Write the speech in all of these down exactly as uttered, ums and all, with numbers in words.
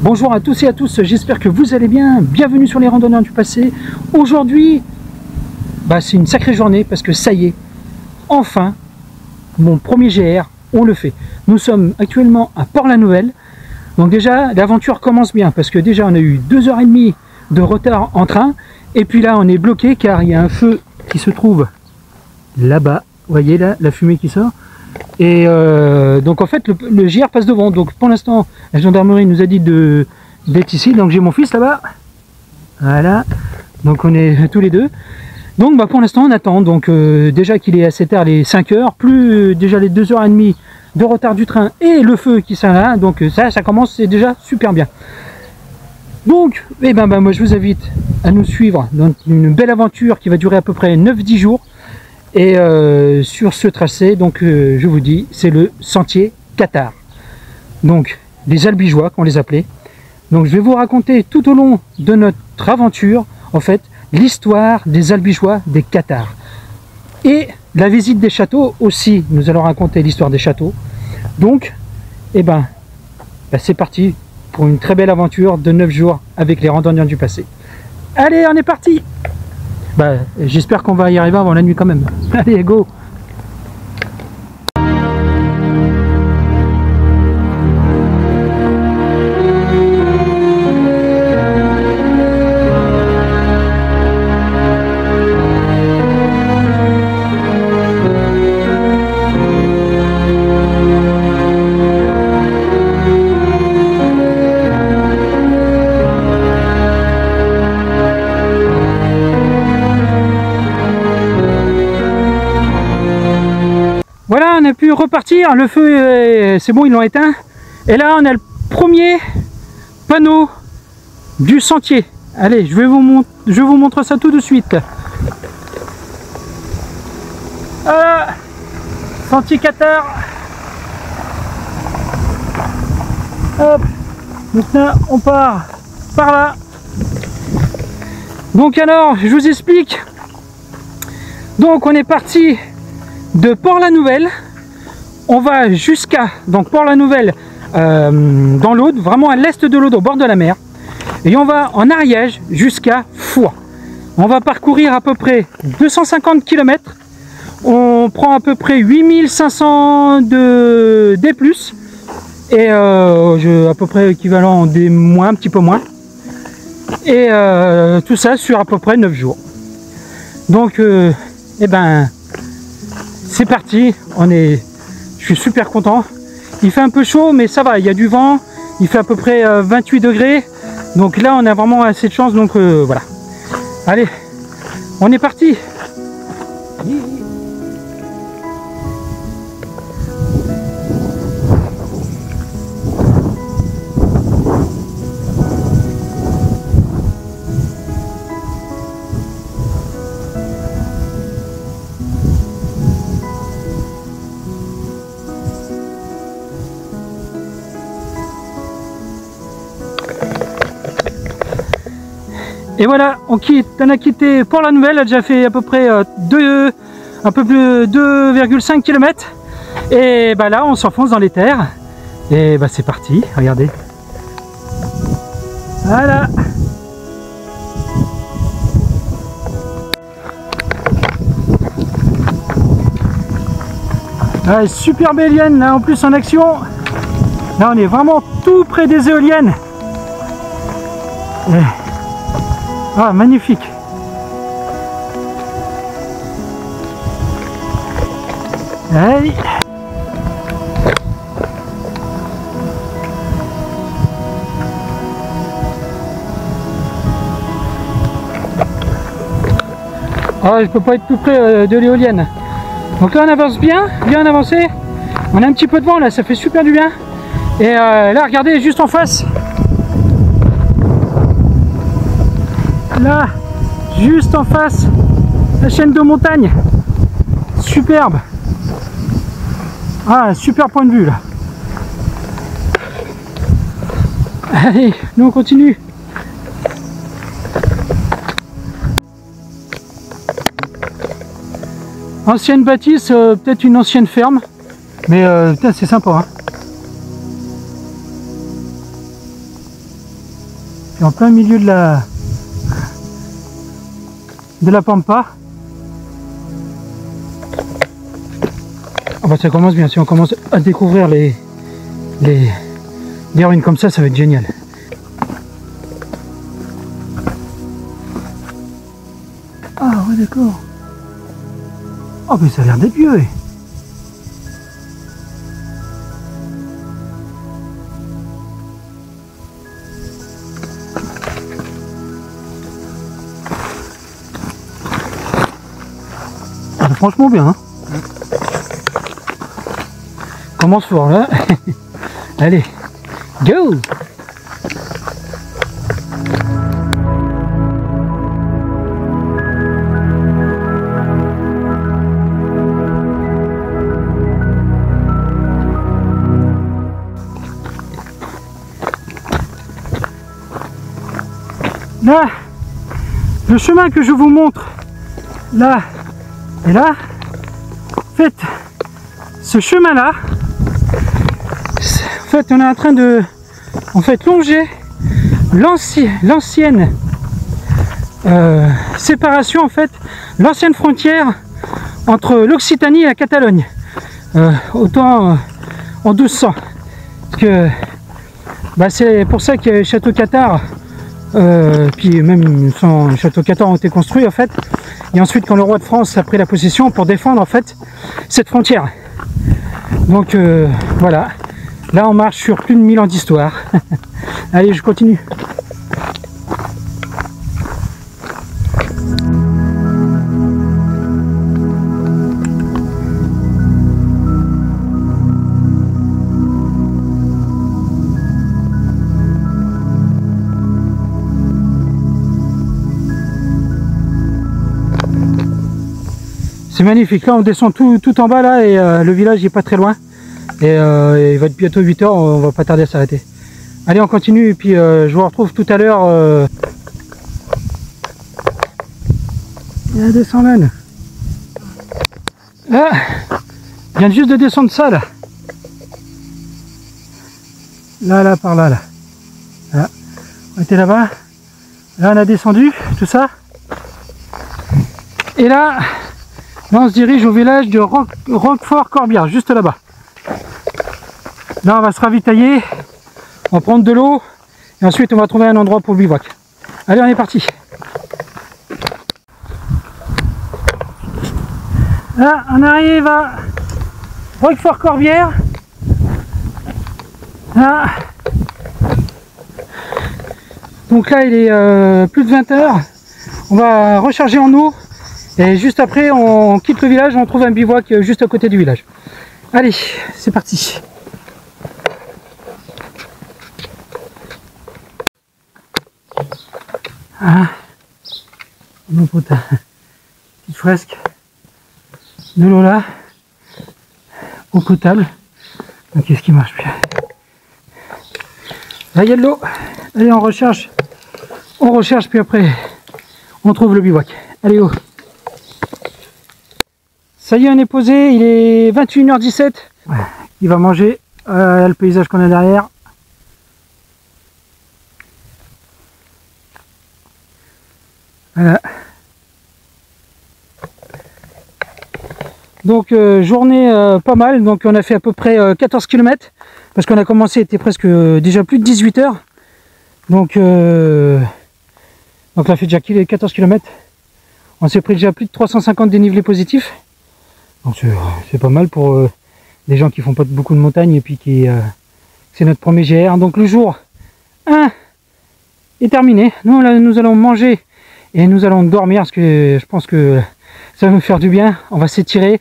Bonjour à tous et à tous, j'espère que vous allez bien, bienvenue sur les randonneurs du passé. Aujourd'hui, bah, c'est une sacrée journée parce que ça y est, enfin, mon premier G R, on le fait. Nous sommes actuellement à Port-la-Nouvelle, donc déjà l'aventure commence bien parce que déjà on a eu deux heures trente de retard en train et puis là on est bloqué car il y a un feu qui se trouve là-bas, vous voyez là la fumée qui sort. Et euh, donc en fait le, le G R passe devant, donc pour l'instant la gendarmerie nous a dit de d'être ici, donc j'ai mon fils là-bas, voilà, donc on est tous les deux, donc bah, pour l'instant on attend, donc euh, déjà qu'il est assez tard, les cinq heures, plus euh, déjà les deux heures trente de retard du train et le feu qui s'en là, donc ça, ça commence, c'est déjà super bien. Donc, eh ben, ben, moi je vous invite à nous suivre dans une belle aventure qui va durer à peu près neuf dix jours. Et euh, sur ce tracé, donc euh, je vous dis, c'est le sentier Qatar. Donc, des albigeois qu'on les appelait. Donc je vais vous raconter tout au long de notre aventure, en fait, l'histoire des albigeois des Qatars. Et la visite des châteaux aussi, nous allons raconter l'histoire des châteaux. Donc, eh ben, ben c'est parti pour une très belle aventure de neuf jours avec les randonneurs du passé. Allez, on est parti. Bah, j'espère qu'on va y arriver avant la nuit quand même. Allez, go! Voilà, on a pu repartir, le feu, c'est bon, ils l'ont éteint. Et là, on a le premier panneau du sentier. Allez, je vais vous, je vous montre ça tout de suite. Ah, sentier Qatar. Hop, maintenant, on part par là. Donc alors, je vous explique. Donc, on est parti de Port-la-Nouvelle, on va jusqu'à donc Port-la-Nouvelle euh, dans l'Aude, vraiment à l'est de l'Aude, au bord de la mer, et on va en Ariège jusqu'à Foix. On va parcourir à peu près deux cent cinquante kilomètres, on prend à peu près huit mille cinq cents de D plus, et euh, je, à peu près équivalent des moins, un petit peu moins, et euh, tout ça sur à peu près neuf jours. Donc, euh, eh ben, c'est parti, on est, je suis super content. Il fait un peu chaud, mais ça va, il y a du vent, il fait à peu près vingt-huit degrés. Donc là, on a vraiment assez de chance, donc euh, voilà. Allez, on est parti. Et voilà, on quitte, on a quitté Port-la-Nouvelle, elle a déjà fait à peu près deux, un peu plus deux virgule cinq kilomètres. Et bah là, on s'enfonce dans les terres. Et bah c'est parti, regardez. Voilà. Ouais, super belle éolienne, là en plus en action. Là, on est vraiment tout près des éoliennes. Et... ah, magnifique. Allez. Ah, je peux pas être tout près de l'éolienne. Donc là on avance bien, bien avancé. On a un petit peu de vent là, ça fait super du bien. Et euh, là regardez juste en face. Là, juste en face, la chaîne de montagne, superbe. Ah, super point de vue là. Allez, nous on continue. Ancienne bâtisse, euh, peut-être une ancienne ferme, mais euh, c'est sympa. Hein. Et en plein milieu de la de la pampa. Ah bah ça commence bien, si on commence à découvrir les les, les ruines comme ça, ça va être génial. Ah ouais d'accord. Oh mais ça a l'air dépieux. Ah, franchement bien. Hein. Commence fort là. Allez, go! Là, le chemin que je vous montre, là et là, en fait, ce chemin-là, en fait, on est en train de, en fait, longer l'ancienne, l'ancienne euh, séparation, en fait, l'ancienne frontière entre l'Occitanie et la Catalogne, euh, autant euh, en douze cents, parce que, bah, c'est pour ça que Château Catart. Euh, puis même son château Catart ont été construits en fait, et ensuite quand le roi de France a pris la possession pour défendre en fait cette frontière. Donc euh, voilà, là on marche sur plus de mille ans d'histoire. Allez, je continue. C'est magnifique, là on descend tout, tout en bas là et euh, le village n'est pas très loin et, euh, et il va être bientôt huit heures, on va pas tarder à s'arrêter. Allez, on continue et puis euh, je vous retrouve tout à l'heure. Euh... Il y a deux cents mètres. Ah, il vient juste de descendre ça là. Là, là, par là, là. Là. On était là-bas. Là on a descendu, tout ça. Et là... Là, on se dirige au village de Roquefort-Corbière, juste là-bas. Là, on va se ravitailler, on va prendre de l'eau, et ensuite, on va trouver un endroit pour le bivouac. Allez, on est parti. Là, on arrive à Roquefort-Corbière. Là. Donc là, il est euh, plus de vingt heures. On va recharger en eau. Et juste après, on quitte le village, on trouve un bivouac juste à côté du village. Allez, c'est parti. Ah, mon pote, petite fresque, de l'eau là, eau potable. Donc, qu'est-ce qui marche plus? Là, il y a de l'eau. Allez, on recherche, on recherche, puis après, on trouve le bivouac. Allez, oh. Ça y est, on est posé, il est vingt et une heures dix-sept. Il va manger, euh, le paysage qu'on a derrière. Voilà. Donc euh, journée euh, pas mal, donc on a fait à peu près euh, quatorze kilomètres. Parce qu'on a commencé, il était presque euh, déjà plus de dix-huit heures. Donc, euh, donc là, on fait déjà quatorze kilomètres. On s'est pris déjà plus de trois cent cinquante dénivelés positifs. Donc c'est pas mal pour euh, des gens qui font pas beaucoup de montagne et puis qui euh, c'est notre premier G R. Donc le jour un est terminé. Nous là, nous allons manger et nous allons dormir parce que je pense que ça va nous faire du bien. On va s'étirer,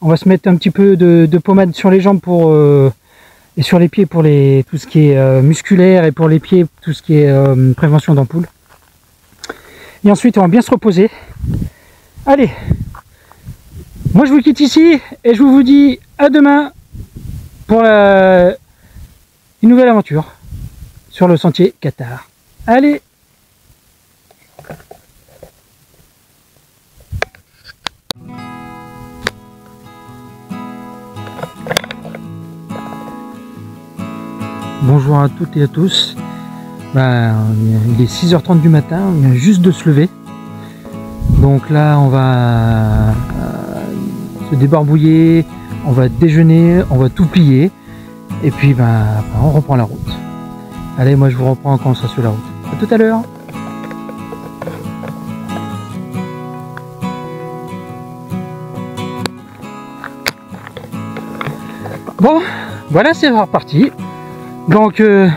on va se mettre un petit peu de, de pommade sur les jambes pour euh, et sur les pieds pour les tout ce qui est euh, musculaire et pour les pieds tout ce qui est euh, prévention d'ampoule. Et ensuite on va bien se reposer. Allez. Moi je vous quitte ici et je vous dis à demain pour la... une nouvelle aventure sur le sentier Catart. Allez! Bonjour à toutes et à tous. Bah, il est six heures trente du matin, on vient juste de se lever. Donc là, on va se débarbouiller, on va déjeuner, on va tout plier. Et puis, bah, on reprend la route. Allez, moi je vous reprends quand on sera sur la route. À tout à l'heure! Bon, voilà, c'est reparti. Donc, euh,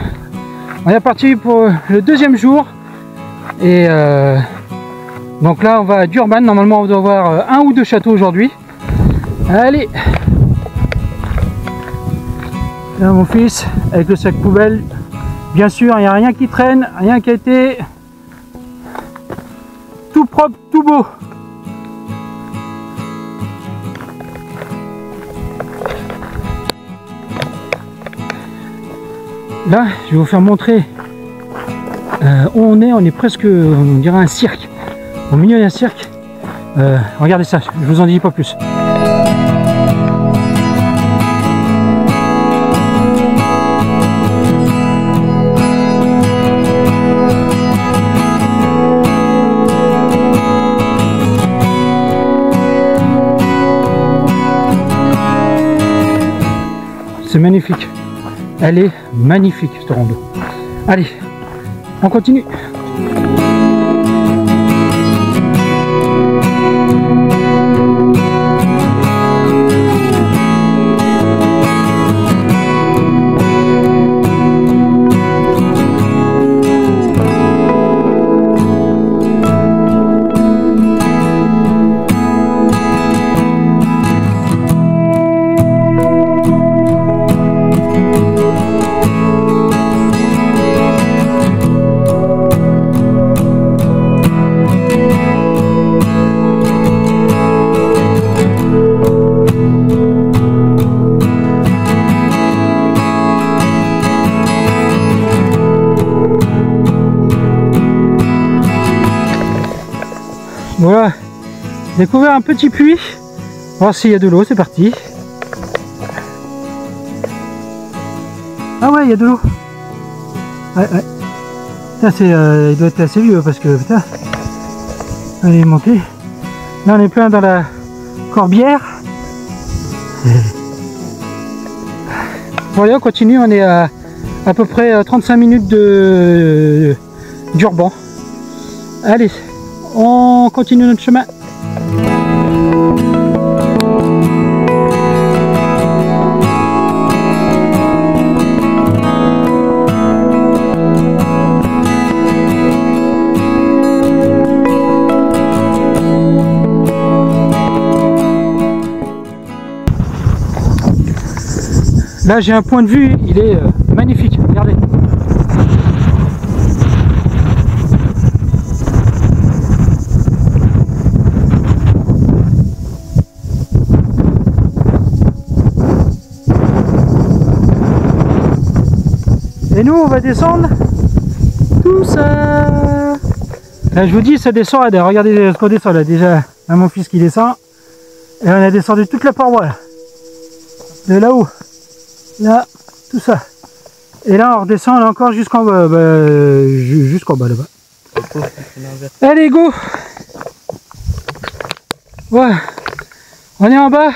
on est parti pour le deuxième jour. Et euh, donc là, on va à Durban. Normalement, on doit avoir un ou deux châteaux aujourd'hui. Allez! Là, mon fils, avec le sac poubelle. Bien sûr, il n'y a rien qui traîne, rien qui a été. Tout propre, tout beau. Là, je vais vous faire montrer euh, où on est. On est presque, on dirait un cirque. Au milieu d'un cirque. Euh, regardez ça, je vous en dis pas plus. C'est magnifique. Elle est magnifique, ce rando. Allez, on continue. Voilà, j'ai découvert un petit puits. On va voir s'il y a de l'eau, c'est parti. Ah ouais, il y a de l'eau. Ouais, ouais. Putain, c'est, euh, il doit être assez vieux parce que, putain, elle est montée. Là, on est plein dans la Corbière. Bon, allez, on continue, on est à à peu près trente-cinq minutes de Durban. Allez, on continue notre chemin. Là, j'ai un point de vue, il est magnifique, regardez. Et nous, on va descendre tout ça. Là, je vous dis, ça descend. Regardez ce qu'on descend là. Déjà, là, mon fils qui descend. Et on a descendu toute la paroi là. De là-haut. Là, tout ça. Et là, on redescend là, encore jusqu'en bas. Bah, jusqu'en bas là-bas. Allez, go. Voilà. On est en bas.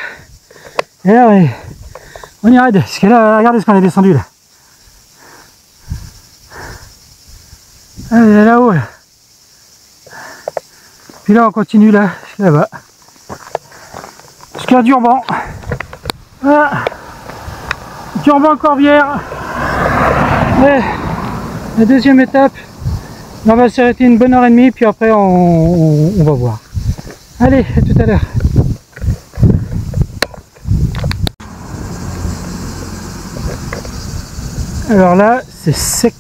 Et là, on est, on est raide. Parce que là, regardez ce qu'on a descendu là. Allez, là-haut là. Puis là on continue là, là-bas. Jusqu'à Durban. Voilà. Durban Corbières. La deuxième étape. On va s'arrêter une bonne heure et demie, puis après on, on, on va voir. Allez, à tout à l'heure. Alors là, c'est sec.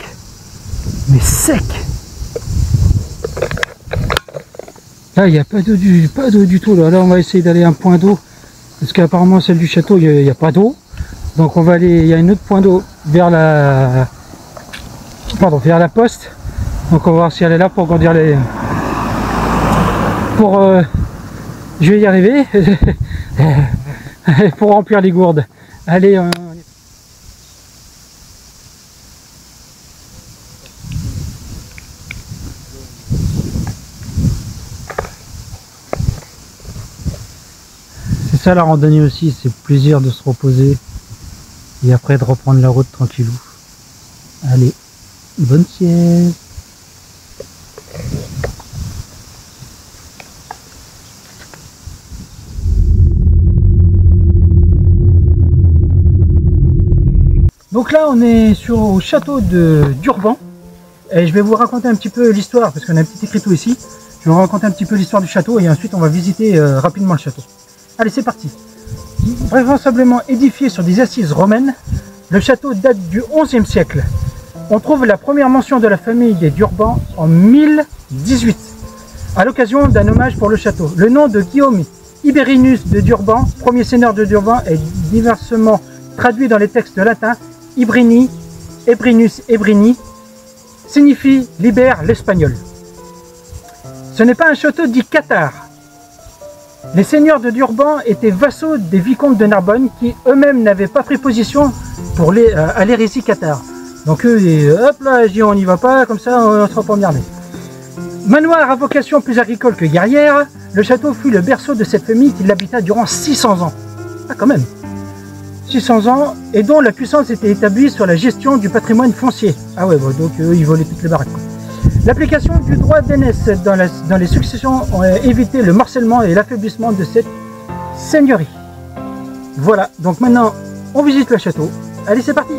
Mais sec. Là, il n'y a pas d'eau du, pas d'eau du tout. Là. Là, on va essayer d'aller à un point d'eau. Parce qu'apparemment, celle du château, il n'y a, a pas d'eau. Donc, on va aller. Il y a une autre point d'eau vers la. Pardon, vers la poste. Donc, on va voir si elle est là pour grandir les. Pour. Euh, je vais y arriver. Pour remplir les gourdes. Allez. Euh... ça la randonnée aussi, c'est plaisir de se reposer et après de reprendre la route tranquillou. Allez, bonne sieste. Donc là on est sur au château de Durban et je vais vous raconter un petit peu l'histoire parce qu'on a un petit écriteau ici. Je vais vous raconter un petit peu l'histoire du château et ensuite on va visiter euh, rapidement le château. Allez, c'est parti. Vraisemblablement édifié sur des assises romaines, le château date du onzième siècle. On trouve la première mention de la famille des Durban en mille dix-huit, à l'occasion d'un hommage pour le château. Le nom de Guillaume Iberinus de Durban, premier seigneur de Durban, est diversement traduit dans les textes latins. Ibrini, Ebrinus, Ebrini, signifie « libère l'espagnol ». Ce n'est pas un château dit Cathare. Les seigneurs de Durban étaient vassaux des vicomtes de Narbonne qui eux-mêmes n'avaient pas pris position pour les, euh, à l'hérésie cathare. Donc eux, et, hop là, je dis, on n'y va pas, comme ça on sera pas emmerdés. Manoir à vocation plus agricole que guerrière, le château fut le berceau de cette famille qui l'habita durant six cents ans. Ah quand même, six cents ans, et dont la puissance était établie sur la gestion du patrimoine foncier. Ah ouais, bon, donc eux, ils volaient toutes les baraques. L'application du droit d'aînesse dans, dans les successions a évité le morcellement et l'affaiblissement de cette seigneurie. Voilà, donc maintenant, on visite le château. Allez, c'est parti!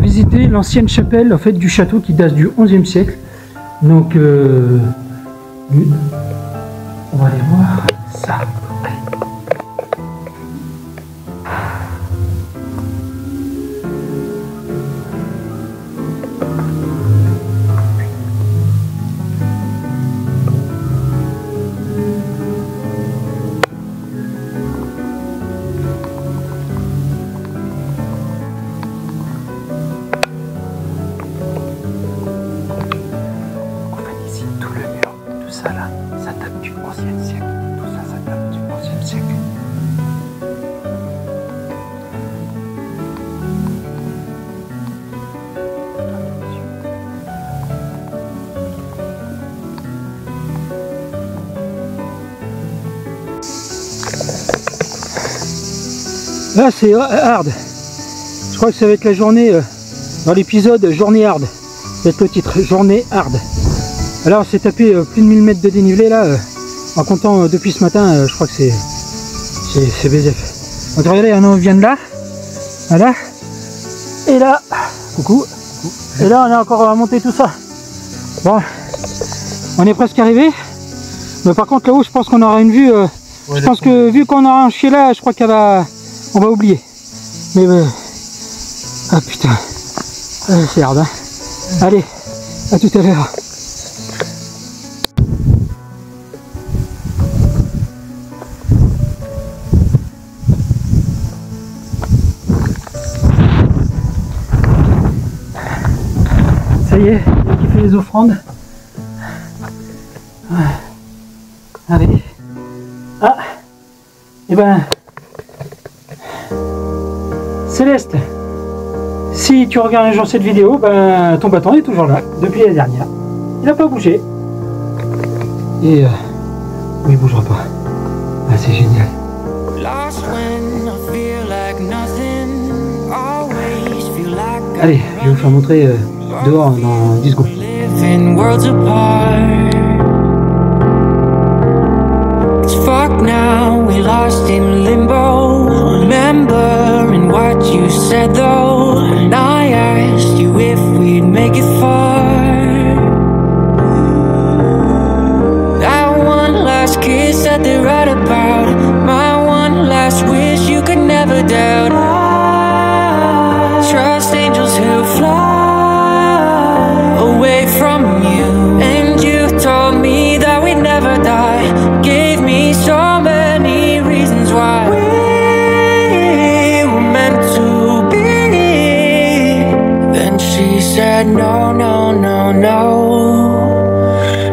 Visiter l'ancienne chapelle en fait du château qui date du onzième siècle. Donc euh, on va aller voir ça. Là c'est hard, je crois que ça va être la journée, euh, dans l'épisode journée hard, c'est le titre, journée hard. Alors on s'est tapé euh, plus de mille mètres de dénivelé là, euh, en comptant euh, depuis ce matin, euh, je crois que c'est c'est B Z F. Donc regardez, on vient de là, voilà, et là, coucou, et là on a encore à monter tout ça. Bon, on est presque arrivé, mais par contre là-haut je pense qu'on aura une vue, euh, ouais, je pense que vu qu'on aura un chien là, je crois qu'elle va... On va oublier, mais euh... ah putain, euh, c'est hard, hein. Allez, à tout à l'heure. Ça y est, les offrandes. Allez. Ah. Eh ben, Céleste, si tu regardes un jour cette vidéo, ben, ton bâton est toujours là, depuis la dernière. Il n'a pas bougé. Et euh, il ne bougera pas. Ah, c'est génial. Allez, je vais vous faire montrer euh, dehors dans dix secondes. No, no, no, no,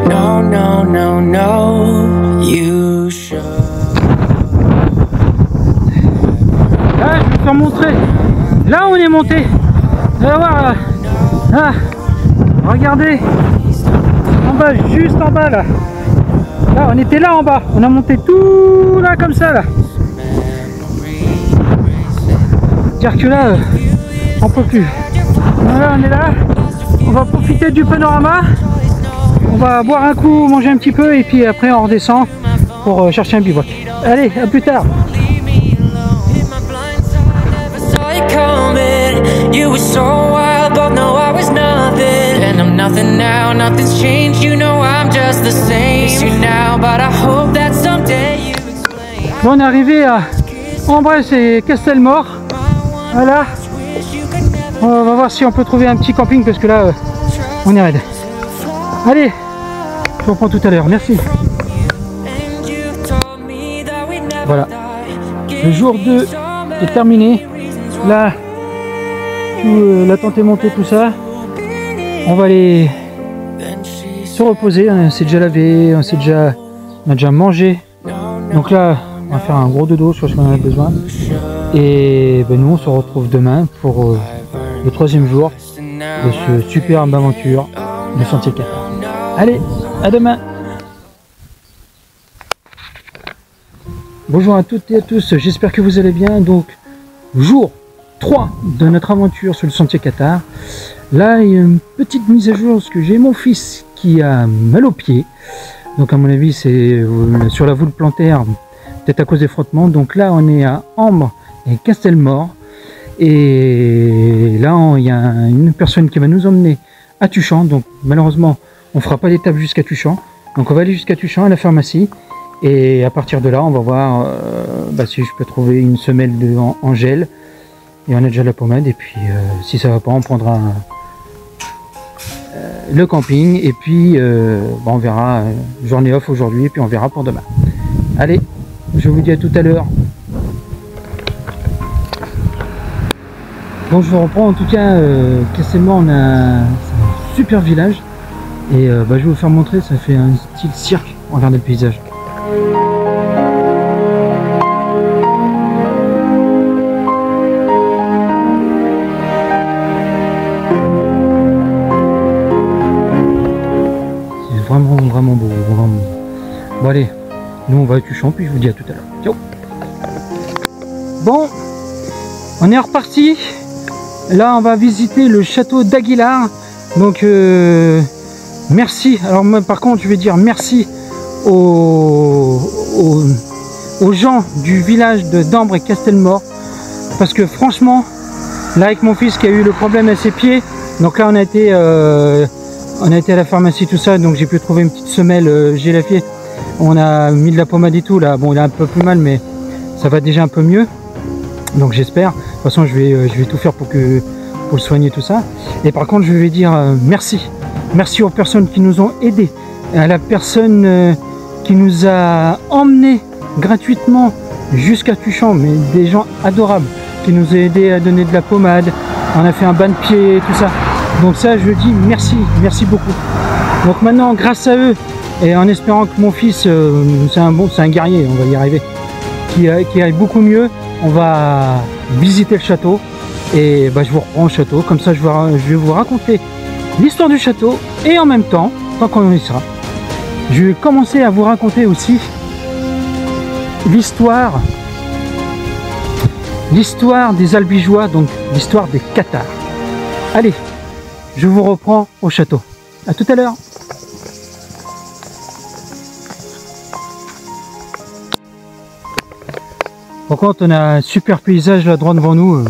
no, no, no, no, you should. Ah, je vais vous faire montrer. Là, on est monté. Vous allez voir. Là. Ah, regardez. En bas, juste en bas là. Là, on était là en bas. On a monté tout là comme ça là. Dire que là, on peut plus. Voilà, on est là, on va profiter du panorama, on va boire un coup, manger un petit peu et puis après on redescend pour chercher un bivouac. Allez, à plus tard. Bon, on est arrivé à Embres-et-Castelmaure. Voilà. On va voir si on peut trouver un petit camping parce que là, euh, on est raide. Allez, je vous reprends tout à l'heure. Merci. Voilà. Le jour deux est terminé. Là, tout, euh, la tente est montée, tout ça. On va aller se reposer. On s'est déjà lavé, on s'est déjà, on a déjà mangé. Donc là, on va faire un gros dodo, je pense qu'on en a besoin. Et ben, nous, on se retrouve demain pour... Euh, le troisième jour de ce superbe aventure de Sentier quatre. Allez, à demain. Bonjour à toutes et à tous, j'espère que vous allez bien. Donc, jour trois de notre aventure sur le Sentier Cathare. Là, il y a une petite mise à jour parce que j'ai mon fils qui a mal au pied. Donc, à mon avis, c'est sur la voûte plantaire, peut-être à cause des frottements. Donc là, on est à Embres et Castelmaure. Et là, il y a une personne qui va nous emmener à Tuchan. Donc, malheureusement, on ne fera pas d'étape jusqu'à Tuchan. Donc, on va aller jusqu'à Tuchan, à la pharmacie. Et à partir de là, on va voir euh, bah, si je peux trouver une semelle de, en, en gel. Et on a déjà la pommade. Et puis, euh, si ça ne va pas, on prendra euh, le camping. Et puis, euh, bah, on verra. Euh, journée off aujourd'hui. Et puis, on verra pour demain. Allez, je vous dis à tout à l'heure. Donc je vous reprends, en tout cas, euh, Castelmaure, on a un super village et euh, bah, je vais vous faire montrer, ça fait un style cirque, regardez le paysage. C'est vraiment, vraiment beau, vraiment beau. Bon allez, nous on va à Tuchan, puis je vous dis à tout à l'heure. Ciao. Bon, on est reparti. Là, on va visiter le château d'Aguilar. Donc, euh, merci. Alors, moi, par contre, je vais dire merci aux, aux, aux gens du village d'Embres et Castelmaure. Parce que, franchement, là, avec mon fils qui a eu le problème à ses pieds, donc là, on a été, euh, on a été à la pharmacie, tout ça. Donc, j'ai pu trouver une petite semelle euh, gélifiée. On a mis de la pommade et tout. Là, bon, il a un peu plus mal, mais ça va déjà un peu mieux. Donc j'espère, de toute façon je vais, je vais tout faire pour, que, pour le soigner tout ça. Et par contre je vais dire euh, merci, merci aux personnes qui nous ont aidés, à la personne euh, qui nous a emmenés gratuitement jusqu'à Tuchan, mais des gens adorables, qui nous a aidés à donner de la pommade, on a fait un bain de pied, tout ça. Donc ça, je dis merci, merci beaucoup. Donc maintenant, grâce à eux, et en espérant que mon fils, euh, c'est un bon, c'est un guerrier, on va y arriver, qui, qui aille beaucoup mieux, on va visiter le château. Et bah, je vous reprends au château, comme ça je, vous, je vais vous raconter l'histoire du château. Et en même temps, tant qu'on y sera, je vais commencer à vous raconter aussi l'histoire l'histoire des Albigeois, donc l'histoire des Cathares. Allez, je vous reprends au château. À tout à l'heure. Par contre, on a un super paysage là droit devant nous.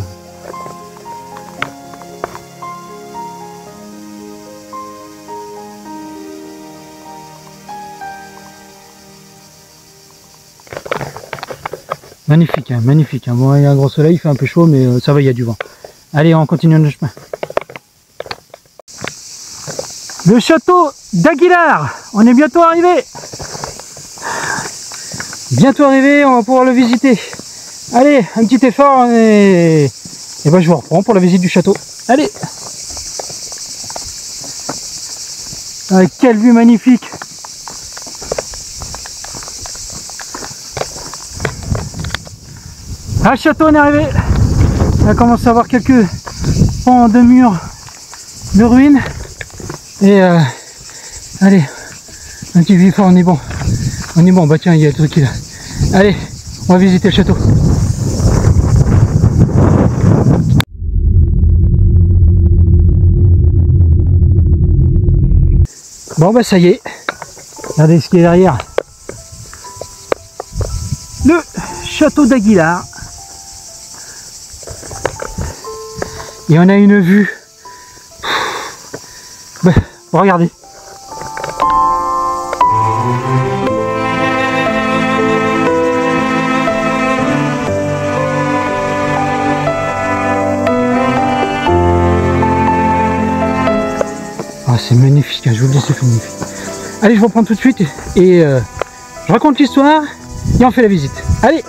Magnifique, hein, magnifique. Hein. Bon, il y a un gros soleil, il fait un peu chaud, mais euh, ça va, il y a du vent. Allez, on continue notre chemin. Le château d'Aguilar. On est bientôt arrivé. Bientôt arrivé, on va pouvoir le visiter. Allez, un petit effort et, et ben, je vous reprends pour la visite du château. Allez. Ah, quelle vue magnifique. Ah, le château, on est arrivé. On commence à avoir quelques pans de murs de ruines. Et euh, allez, un petit effort, on est bon. On est bon, bah tiens, il y a le truc qui est là. Allez, on va visiter le château. Bon, bah ça y est. Regardez ce qui est derrière. Le château d'Aguilar. Et on a une vue. Bah, regardez. Ah, c'est magnifique, hein, je vous le dis, c'est magnifique. Allez, je reprends tout de suite et euh, je raconte l'histoire et on fait la visite. Allez.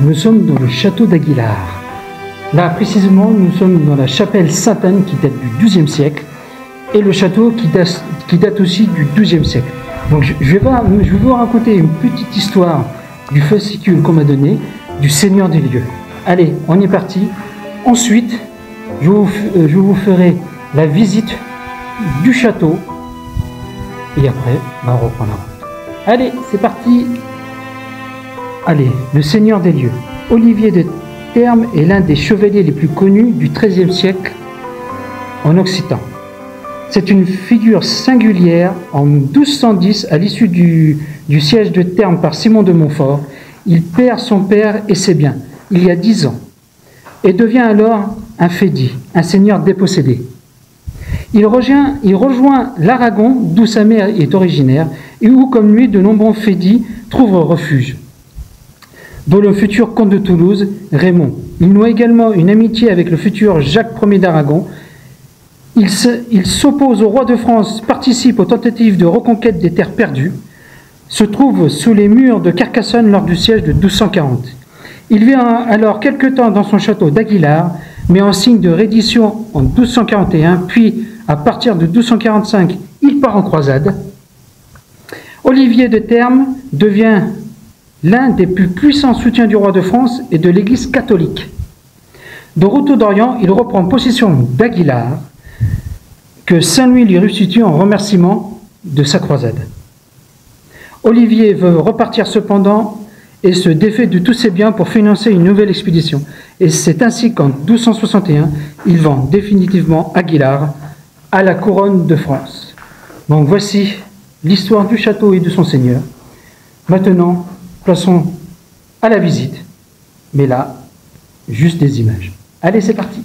Nous sommes dans le château d'Aguilar. Là, précisément, nous sommes dans la chapelle Sainte-Anne qui date du douzième siècle et le château qui date, qui date aussi du douzième siècle. Donc, je, je, vais pas, je vais vous raconter une petite histoire du fascicule qu'on m'a donné, du Seigneur des lieux. Allez, on est parti. Ensuite, je vous, je vous ferai la visite du château et après, bah, on reprend la route. Allez, c'est parti! Allez, le Seigneur des lieux. Olivier de Termes est l'un des chevaliers les plus connus du treizième siècle en Occitan. C'est une figure singulière. En douze cent dix, à l'issue du, du siège de Termes par Simon de Montfort, il perd son père et ses biens, il y a dix ans, et devient alors un fédit, un seigneur dépossédé. Il rejoint, il rejoint l'Aragon, d'où sa mère est originaire, et où, comme lui, de nombreux fédits trouvent refuge. Dont le futur comte de Toulouse, Raymond. Il noue également une amitié avec le futur Jacques premier d'Aragon. Il s'oppose au roi de France, participe aux tentatives de reconquête des terres perdues, se trouve sous les murs de Carcassonne lors du siège de douze cent quarante. Il vit alors quelque temps dans son château d'Aguilar, mais en signe de reddition en douze cent quarante et un, puis à partir de douze cent quarante-cinq, il part en croisade. Olivier de Termes devient l'un des plus puissants soutiens du roi de France et de l'Église catholique. De retour d'Orient, il reprend possession d'Aguilar, que Saint-Louis lui restitue en remerciement de sa croisade. Olivier veut repartir cependant et se défait de tous ses biens pour financer une nouvelle expédition. Et c'est ainsi qu'en douze cent soixante et un, il vend définitivement Aguilar à la couronne de France. Donc voici l'histoire du château et de son seigneur. Maintenant, plaçons à la visite, mais là, juste des images. Allez, c'est parti.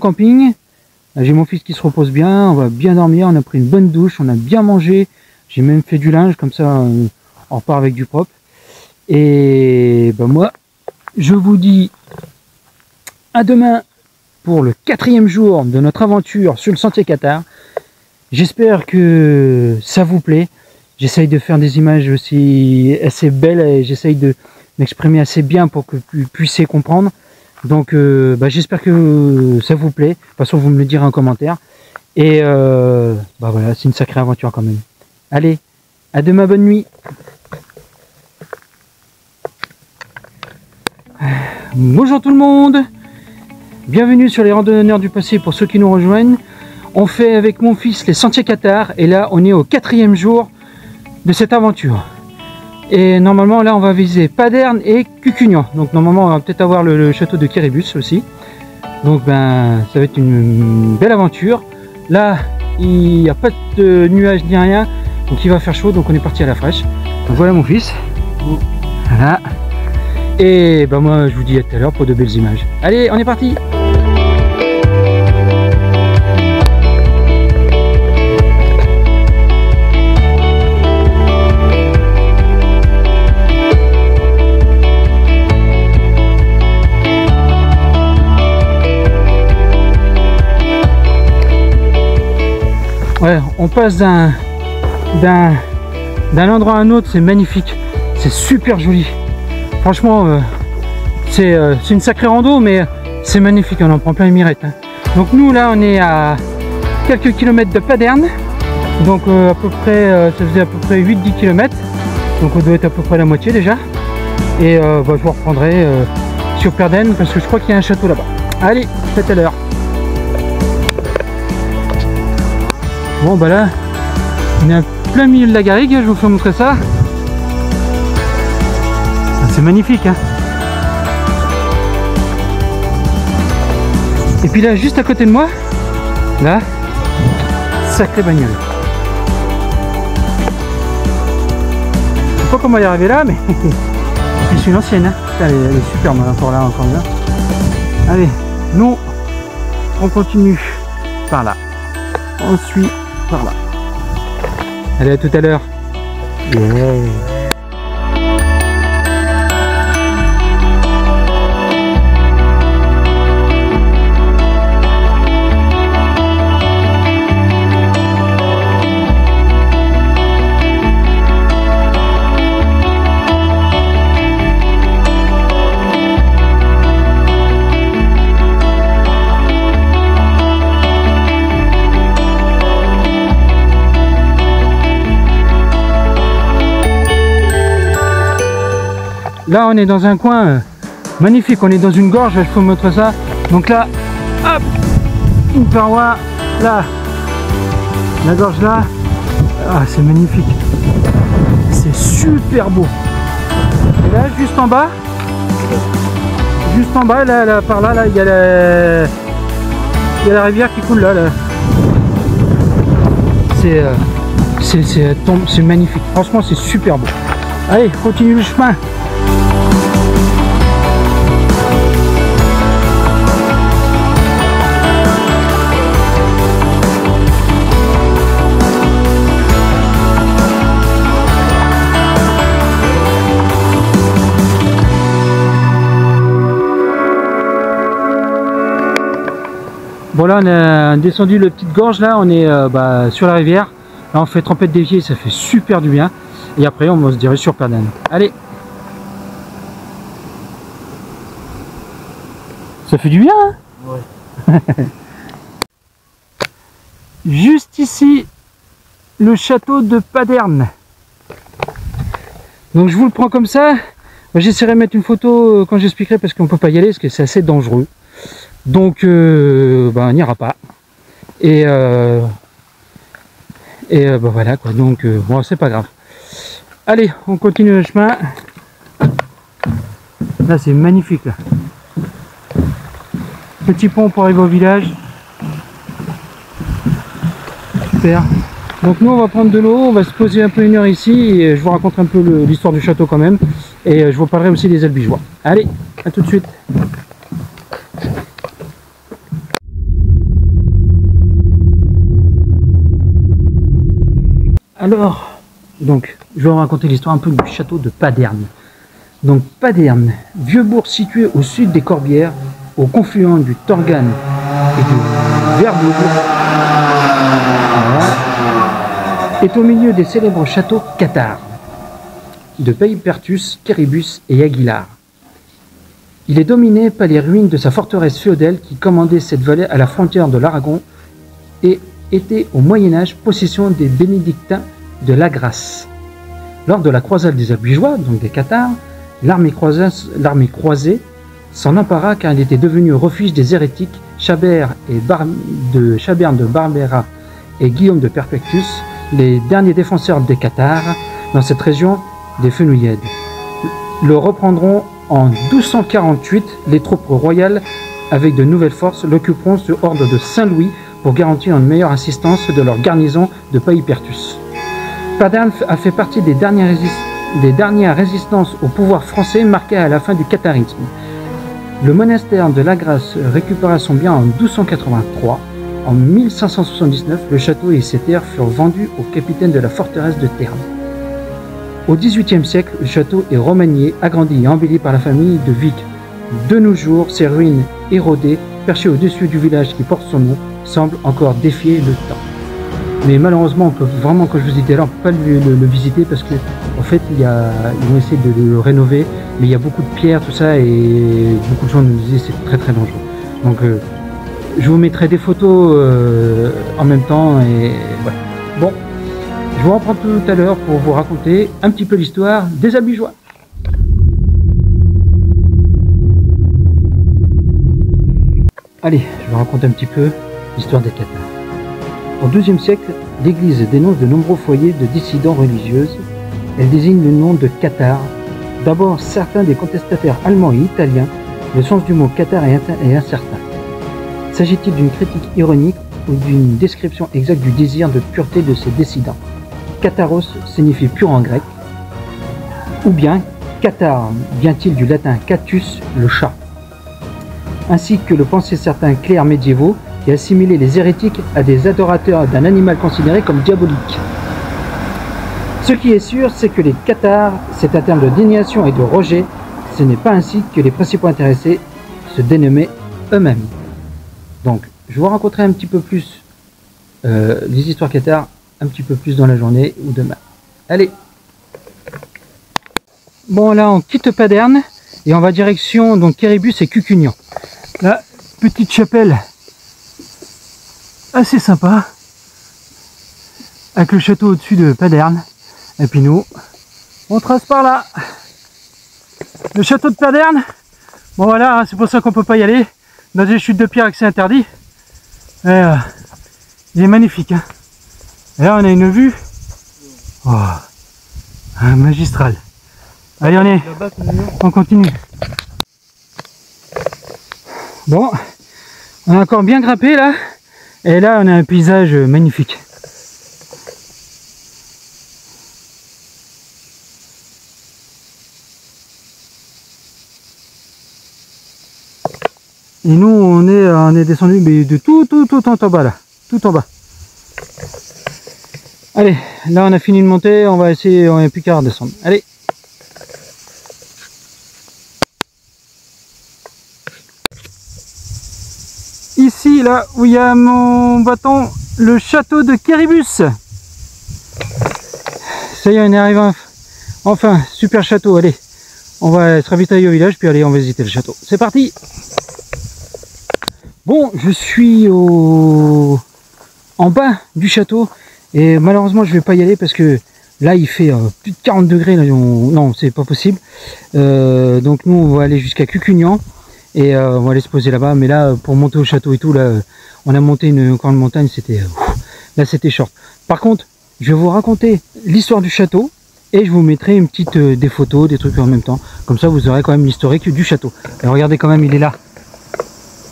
Camping, j'ai mon fils qui se repose bien, on va bien dormir, on a pris une bonne douche, on a bien mangé, j'ai même fait du linge, comme ça on repart avec du propre. Et ben moi, je vous dis à demain pour le quatrième jour de notre aventure sur le sentier Cathare. J'espère que ça vous plaît, j'essaye de faire des images aussi assez belles et j'essaye de m'exprimer assez bien pour que vous puissiez comprendre. Donc euh, bah, j'espère que ça vous plaît, de toute façon vous me le direz en commentaire. Et euh, bah voilà, c'est une sacrée aventure quand même. Allez, à demain, bonne nuit. Bonjour tout le monde, bienvenue sur les randonneurs du passé pour ceux qui nous rejoignent. On fait avec mon fils les sentiers Cathare et là on est au quatrième jour de cette aventure. Et normalement là on va viser Paderne et Cucugnan. Donc normalement on va peut-être avoir le, le château de Queribus aussi. Donc ben ça va être une belle aventure. Là il n'y a pas de nuages ni rien. Donc il va faire chaud, donc on est parti à la fraîche. Donc voilà mon fils. Voilà. Et ben moi je vous dis à tout à l'heure pour de belles images. Allez, on est parti. Ouais, on passe d'un d'un d'un endroit à un autre, c'est magnifique, c'est super joli. Franchement, euh, c'est euh, une sacrée rando, mais c'est magnifique, on en prend plein les mirettes. Hein. Donc nous là, on est à quelques kilomètres de Paderne, donc euh, à peu près, euh, ça faisait à peu près huit à dix kilomètres, donc on doit être à peu près la moitié déjà. Et euh, bah, je vous reprendrai euh, sur Paderne parce que je crois qu'il y a un château là-bas. Allez, c'est à l'heure. Bon bah là, on est à plein milieu de la garrigue, je vous fais montrer ça. C'est magnifique hein. Et puis là, juste à côté de moi, là, sacrée bagnole. Je sais pas comment y arriver là, mais je suis une ancienne. Hein. Putain, elle, est, elle est super mal encore là, encore là. Allez, nous, on continue par là. On suit par là. Allez, à tout à l'heure. Yeah. Là on est dans un coin euh, magnifique, on est dans une gorge, je peux vous montrer ça. Donc là, hop, une paroi, là, la gorge là, ah c'est magnifique, c'est super beau. Et là juste en bas, juste en bas, là, là par là, là, il y a la, il y a la rivière qui coule là, là. C'est euh, c'est magnifique, franchement c'est super beau. Allez, continue le chemin. Bon là on a descendu le petite gorge, là on est euh, bah, sur la rivière, là on fait trempette d'évier, ça fait super du bien, et après on va se diriger sur Paderne. Allez, ça fait du bien hein ouais. Juste ici le château de Paderne, donc je vous le prends comme ça, j'essaierai de mettre une photo quand j'expliquerai parce qu'on ne peut pas y aller parce que c'est assez dangereux. Donc euh, bah, on n'ira pas. Et, euh, et euh, bah, voilà quoi. Donc euh, bon, c'est pas grave. Allez, on continue le chemin. Là c'est magnifique là. Petit pont pour arriver au village. Super. Donc nous on va prendre de l'eau, on va se poser un peu une heure ici et je vous raconte un peu l'histoire du château quand même. Et je vous parlerai aussi des albigeois. Allez, à tout de suite. Alors, donc, je vais vous raconter l'histoire un peu du château de Paderne. Donc Paderne, vieux bourg situé au sud des Corbières, au confluent du Torgane et du Verdouble, est au milieu des célèbres châteaux cathares de Peyrepertuse, Queribus et Aguilar. Il est dominé par les ruines de sa forteresse féodale qui commandait cette vallée à la frontière de l'Aragon et était au Moyen-Âge possession des bénédictins de la Grâce. Lors de la croisade des albigeois, donc des cathares, l'armée croisée s'en empara car il était devenu refuge des hérétiques. Chabert et Bar... de Chabert de Barbaira et Guillaume de Peyrepertuse, les derniers défenseurs des cathares dans cette région des Fenouillèdes, le reprendront en douze cent quarante-huit. Les troupes royales, avec de nouvelles forces, l'occuperont sous ordre de Saint-Louis pour garantir une meilleure assistance de leur garnison de Peyrepertuse. Paderne a fait partie des derniers des dernières résistances au pouvoir français marquées la fin du catharisme. Le monastère de la Grâce récupéra son bien en douze cent quatre-vingt-trois. En mille cinq cent soixante-dix-neuf, le château et ses terres furent vendus au capitaine de la forteresse de Termes. Au dix-huitième siècle, le château est remanié, agrandi et embelli par la famille de Vic. De nos jours, ces ruines érodées, perchées au-dessus du village qui porte son nom, semblent encore défier le temps. Mais malheureusement, on peut vraiment, quand je vous disais là, on ne peut pas le, le, le visiter parce que, en fait, il y a, ils ont essayé de le rénover, mais il y a beaucoup de pierres, tout ça, et beaucoup de gens nous disaient c'est très très dangereux. Donc, euh, je vous mettrai des photos euh, en même temps et voilà. Bon, je vous reprends tout à l'heure pour vous raconter un petit peu l'histoire des Albigeois. Allez, je vous raconte un petit peu l'histoire des Cathares. Au douzième siècle, l'Église dénonce de nombreux foyers de dissidents religieuses. Elle désigne le nom de Cathares. D'abord, certains des contestataires allemands et italiens, le sens du mot Cathare est incertain. S'agit-il d'une critique ironique ou d'une description exacte du désir de pureté de ces dissidents? Catharos signifie pur en grec, ou bien Cathare vient-il du latin catus, le chat, ainsi que le pensaient certains clercs médiévaux qui assimilaient les hérétiques à des adorateurs d'un animal considéré comme diabolique. Ce qui est sûr, c'est que les Cathares, c'est un terme de déniation et de rejet, ce n'est pas ainsi que les principaux intéressés se dénommaient eux-mêmes. Donc, je vous raconterai un petit peu plus euh, les histoires cathares un petit peu plus dans la journée ou demain. Allez! Bon, là, on quitte Paderne et on va direction donc Queribus et Cucugnan. Là, petite chapelle assez sympa avec le château au-dessus de Paderne. Et puis nous, on trace par là. Le château de Paderne, bon voilà, c'est pour ça qu'on peut pas y aller. Dans des chutes de pierre, accès interdit. Et, euh, il est magnifique. Hein. Et là, on a une vue oh, magistrale. Allez, on est. On continue. Bon, on a encore bien grimpé là. Et là, on a un paysage magnifique. Et nous on est, on est descendu mais de tout, tout, tout en bas là, tout en bas. Allez, là on a fini de monter, on va essayer, on n'a plus qu'à redescendre. Allez. Ici, là où il y a mon bâton, le château de Queribus. Ça y est, on est arrivé, enfin, super château, allez. On va se ravitailler au village, puis allez, on va visiter le château. C'est parti! Bon, je suis au... en bas du château et malheureusement je vais pas y aller parce que là il fait euh, plus de quarante degrés, là, on... non c'est pas possible. Euh, donc nous on va aller jusqu'à Cucugnan et euh, on va aller se poser là-bas. Mais là pour monter au château et tout, là on a monté une grande montagne, c'était là c'était short. Par contre je vais vous raconter l'histoire du château et je vous mettrai une petite euh, des photos, des trucs en même temps. Comme ça vous aurez quand même l'historique du château. Et regardez quand même, il est là.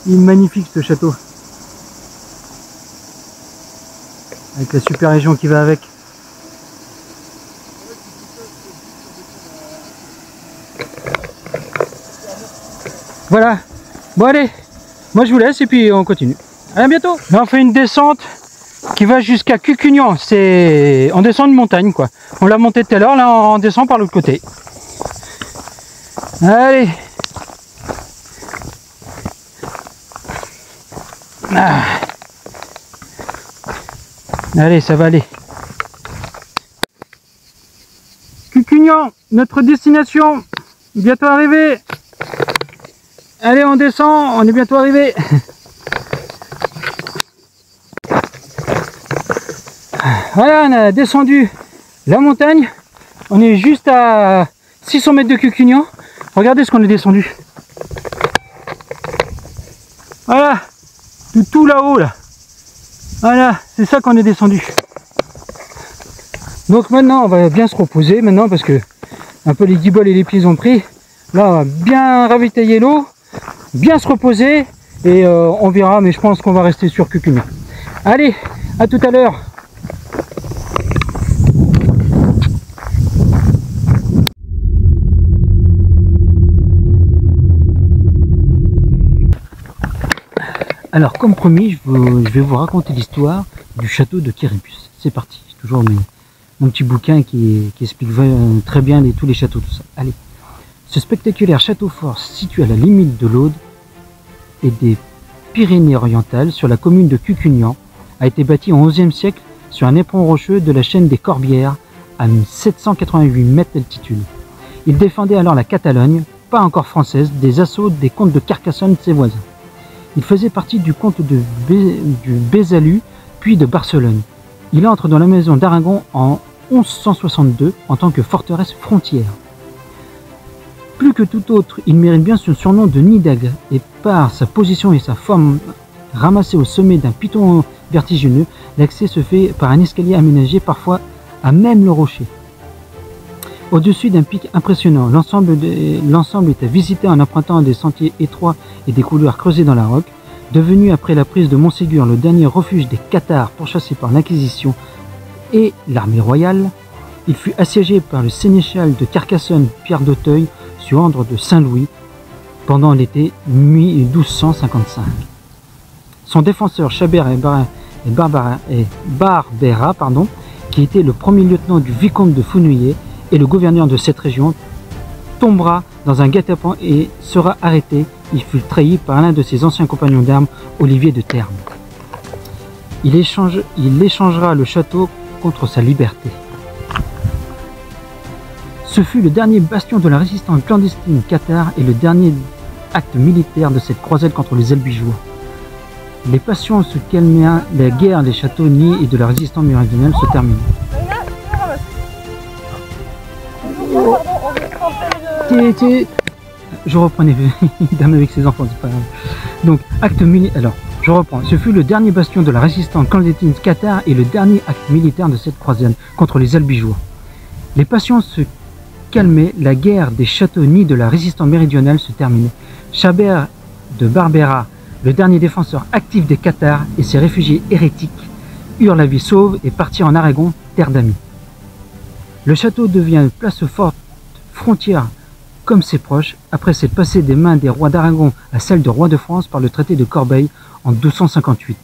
Il est magnifique ce château, avec la super région qui va avec. Voilà, bon allez, moi je vous laisse et puis on continue. À bientôt. Là on fait une descente qui va jusqu'à Cucugnan, c'est on descend une montagne quoi. On l'a monté tout à l'heure, là on descend par l'autre côté. Allez. Ah. Allez, ça va aller. Cucugnan, notre destination, bientôt arrivé. Allez, on descend, on est bientôt arrivé. Voilà, on a descendu la montagne. On est juste à six cents mètres de Cucugnan. Regardez ce qu'on est descendu. Voilà. De tout là-haut là, voilà, c'est ça qu'on est descendu. Donc maintenant on va bien se reposer maintenant parce que un peu les guiboles et les pieds ont pris. Là on va bien ravitailler l'eau, bien se reposer et euh, on verra, mais je pense qu'on va rester sur Cucugnan. Allez, à tout à l'heure. Alors, comme promis, je, vous, je vais vous raconter l'histoire du château de Queribus. C'est parti, c'est toujours mon, mon petit bouquin qui, qui explique très bien les, tous les châteaux, tout ça. Allez. Ce spectaculaire château fort situé à la limite de l'Aude et des Pyrénées-Orientales, sur la commune de Cucugnan, a été bâti au onzième siècle sur un éperon rocheux de la chaîne des Corbières à sept cent quatre-vingt-huit mètres d'altitude. Il défendait alors la Catalogne, pas encore française, des assauts des comtes de Carcassonne et ses voisins. Il faisait partie du comte de Bé... du Bézalu, puis de Barcelone. Il entre dans la maison d'Aragon en mille cent soixante-deux en tant que forteresse frontière. Plus que tout autre, il mérite bien son surnom de nid d'aigle, et par sa position et sa forme ramassée au sommet d'un piton vertigineux, l'accès se fait par un escalier aménagé parfois à même le rocher. Au-dessus d'un pic impressionnant, l'ensemble est à visiter en empruntant des sentiers étroits et des couloirs creusés dans la roque, devenu après la prise de Montségur le dernier refuge des cathares pourchassés par l'Inquisition et l'armée royale. Il fut assiégé par le sénéchal de Carcassonne, Pierre d'Auteuil, sur ordre de Saint-Louis, pendant l'été mille douze cent cinquante-cinq. Son défenseur Chabert et Barbaira, et Barbaira pardon, qui était le premier lieutenant du vicomte de Fenouillet, et le gouverneur de cette région, tombera dans un guet-apens et sera arrêté. Il fut trahi par l'un de ses anciens compagnons d'armes, Olivier de Termes. Il, échange, il échangera le château contre sa liberté. Ce fut le dernier bastion de la résistance clandestine cathare et le dernier acte militaire de cette croisade contre les Albigeois. Les passions se calmèrent, la guerre des châtonniers et de la résistance méridionale se termina. Je reprenais dame avec ses enfants, c'est pas grave. Donc, acte militaire. Alors, je reprends. Ce fut le dernier bastion de la résistance clandestine cathare et le dernier acte militaire de cette croisade contre les Albigeois. Les passions se calmaient, la guerre des châteaux-nids de la résistance méridionale se terminait. Chabert de Barbaira, le dernier défenseur actif des cathares et ses réfugiés hérétiques, eurent la vie sauve et partirent en Aragon, terre d'amis. Le château devient une place forte frontière comme ses proches, après s'être passé des mains des rois d'Aragon à celle de roi de France par le traité de Corbeil en douze cent cinquante-huit.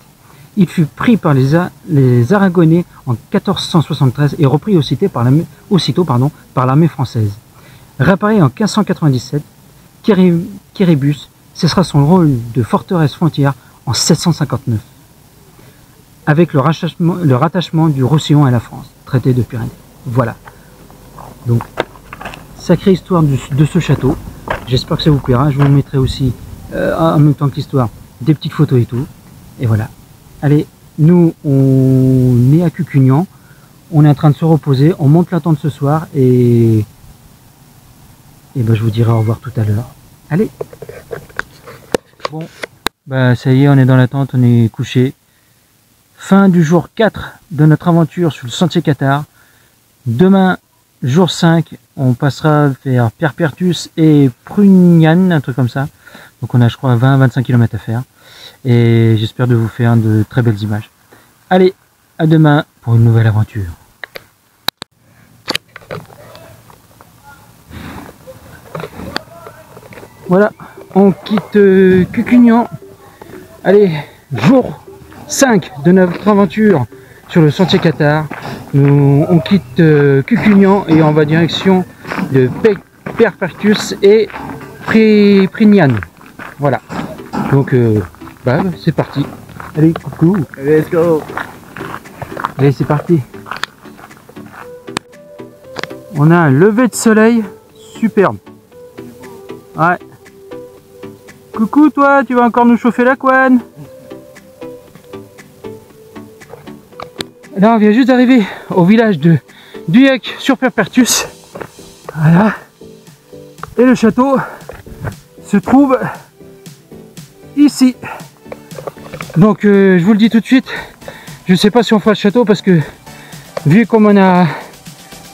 Il fut pris par les, A, les Aragonais en quatorze cent soixante-treize et repris aussitôt par l'armée, aussitôt, pardon, par l'armée française. Réparé en quinze cent quatre-vingt-dix-sept, Queribus cessera son rôle de forteresse frontière en sept cent cinquante-neuf, avec le rattachement, le rattachement du Roussillon à la France, traité de Pyrénées. Voilà. Donc, sacrée histoire de ce château. J'espère que ça vous plaira. Je vous mettrai aussi, euh, en même temps que l'histoire, des petites photos et tout. Et voilà. Allez, nous, on est à Cucugnan. On est en train de se reposer. On monte la tente ce soir. Et, et ben, je vous dirai au revoir tout à l'heure. Allez. Bon, ben, ça y est, on est dans la tente. On est couché. Fin du jour quatre de notre aventure sur le sentier cathare. Demain, jour cinq, on passera vers Peyrepertuse et Prugnan, un truc comme ça. Donc on a, je crois, vingt à vingt-cinq kilomètres à faire. Et j'espère de vous faire de très belles images. Allez, à demain pour une nouvelle aventure. Voilà, on quitte euh, Cucugnan. Allez, jour cinq de notre aventure sur le sentier cathare. Nous, on quitte euh, Cucugnan et on va direction de Peyrepertuse et Prugnan. Voilà. Donc, euh, bah, c'est parti. Allez, coucou. Let's go. Allez, c'est parti. On a un lever de soleil superbe. Ouais. Coucou, toi, tu vas encore nous chauffer la couenne. Là, on vient juste d'arriver au village de Duyac sur Peyrepertuse. Voilà. Et le château se trouve ici. Donc, euh, je vous le dis tout de suite, je ne sais pas si on fera le château parce que, vu comme on a.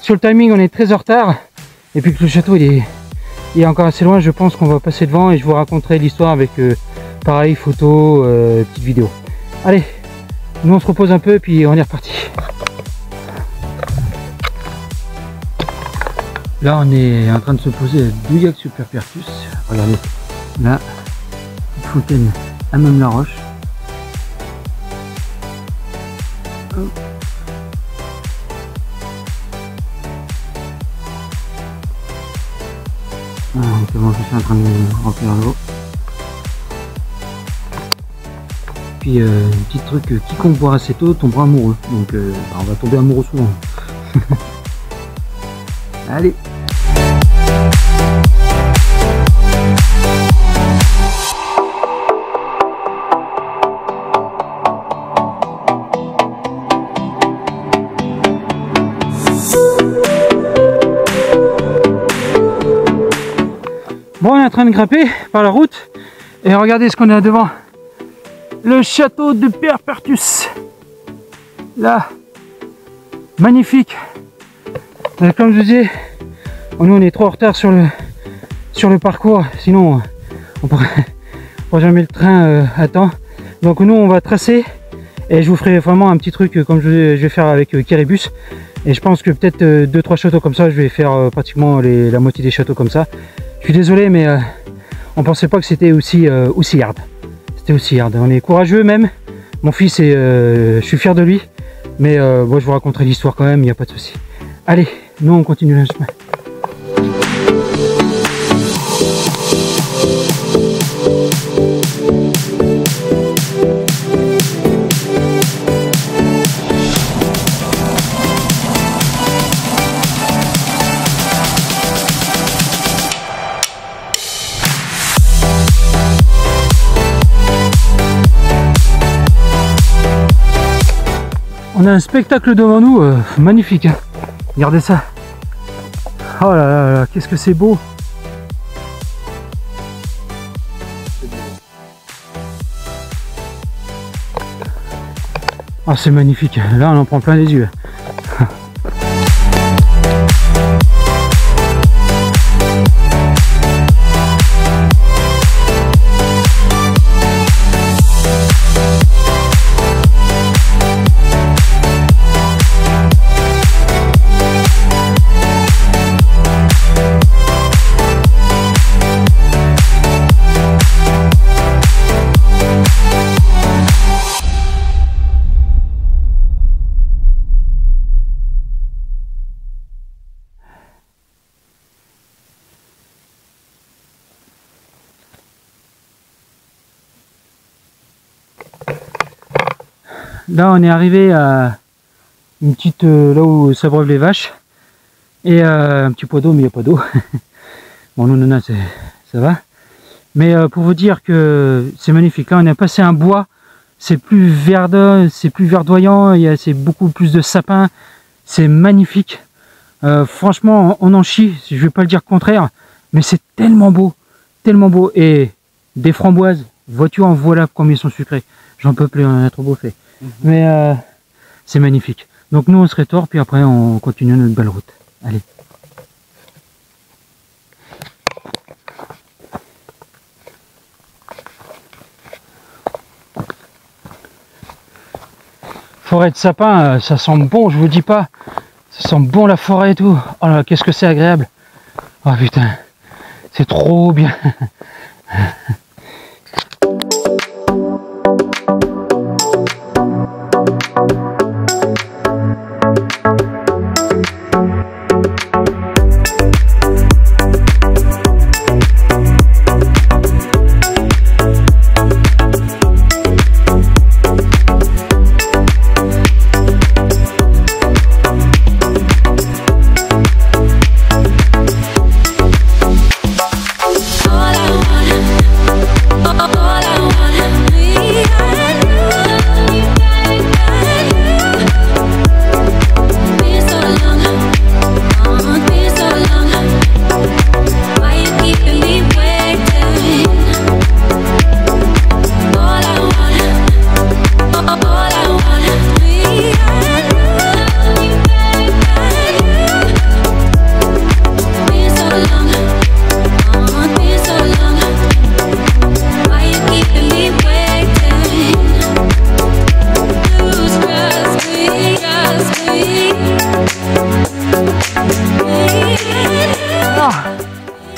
Sur le timing, on est très en retard. Et puis que le château, il est, il est encore assez loin, je pense qu'on va passer devant et je vous raconterai l'histoire avec, euh, pareil, photos, euh, petites vidéos. Allez! Nous on se repose un peu puis on est reparti. Là on est en train de se poser à Duyac sur Peyrepertuse. Regardez, là, une fontaine à même la roche. hein. Ah, c'est bon, je suis en train de remplir l'eau. Puis, euh, petit truc, quiconque boira cette eau tombera amoureux. Donc, euh, bah, on va tomber amoureux souvent. Allez! Bon, on est en train de grimper par la route et regardez ce qu'on a devant. Le château de Peyrepertuse. Là, magnifique. Et comme je disais, nous on est trop en retard sur le sur le parcours, sinon on pourrait, on pourrait jamais le train euh, à temps. Donc nous on va tracer et je vous ferai vraiment un petit truc comme je, je vais faire avec euh, Queribus. Et je pense que peut-être euh, deux trois châteaux comme ça, je vais faire euh, pratiquement les, la moitié des châteaux comme ça. Je suis désolé mais euh, on pensait pas que c'était aussi euh, aussi hard. Aussi hard. On est courageux même. Mon fils est, euh, je suis fier de lui. Mais euh, bon, je vous raconterai l'histoire quand même. Il n'y a pas de souci. Allez, nous on continue le chemin. On a un spectacle devant nous, euh, magnifique. Hein. Regardez ça. Oh là là, là qu'est-ce que c'est beau. Ah, oh, c'est magnifique. Là, on en prend plein les yeux. Là on est arrivé à une petite euh, là où s'abreuvent les vaches et euh, un petit poids d'eau, mais il n'y a pas d'eau. Bon, nous non, non, ça va, mais euh, pour vous dire que c'est magnifique. Là on a passé un bois, c'est plus verdant, c'est plus verdoyant, il y a c'est beaucoup plus de sapins, c'est magnifique. Euh, franchement on en chie, je vais pas le dire contraire, mais c'est tellement beau, tellement beau. Et des framboises, vois-tu en voilà combien ils sont sucrés, j'en peux plus, on en a trop beau fait. Mais euh, c'est magnifique. Donc nous on se rétore puis après on continue notre belle route. Allez. Forêt de sapin, ça sent bon, je vous dis pas. Ça sent bon la forêt et tout. Oh là, qu'est-ce que c'est agréable. Oh putain, c'est trop bien.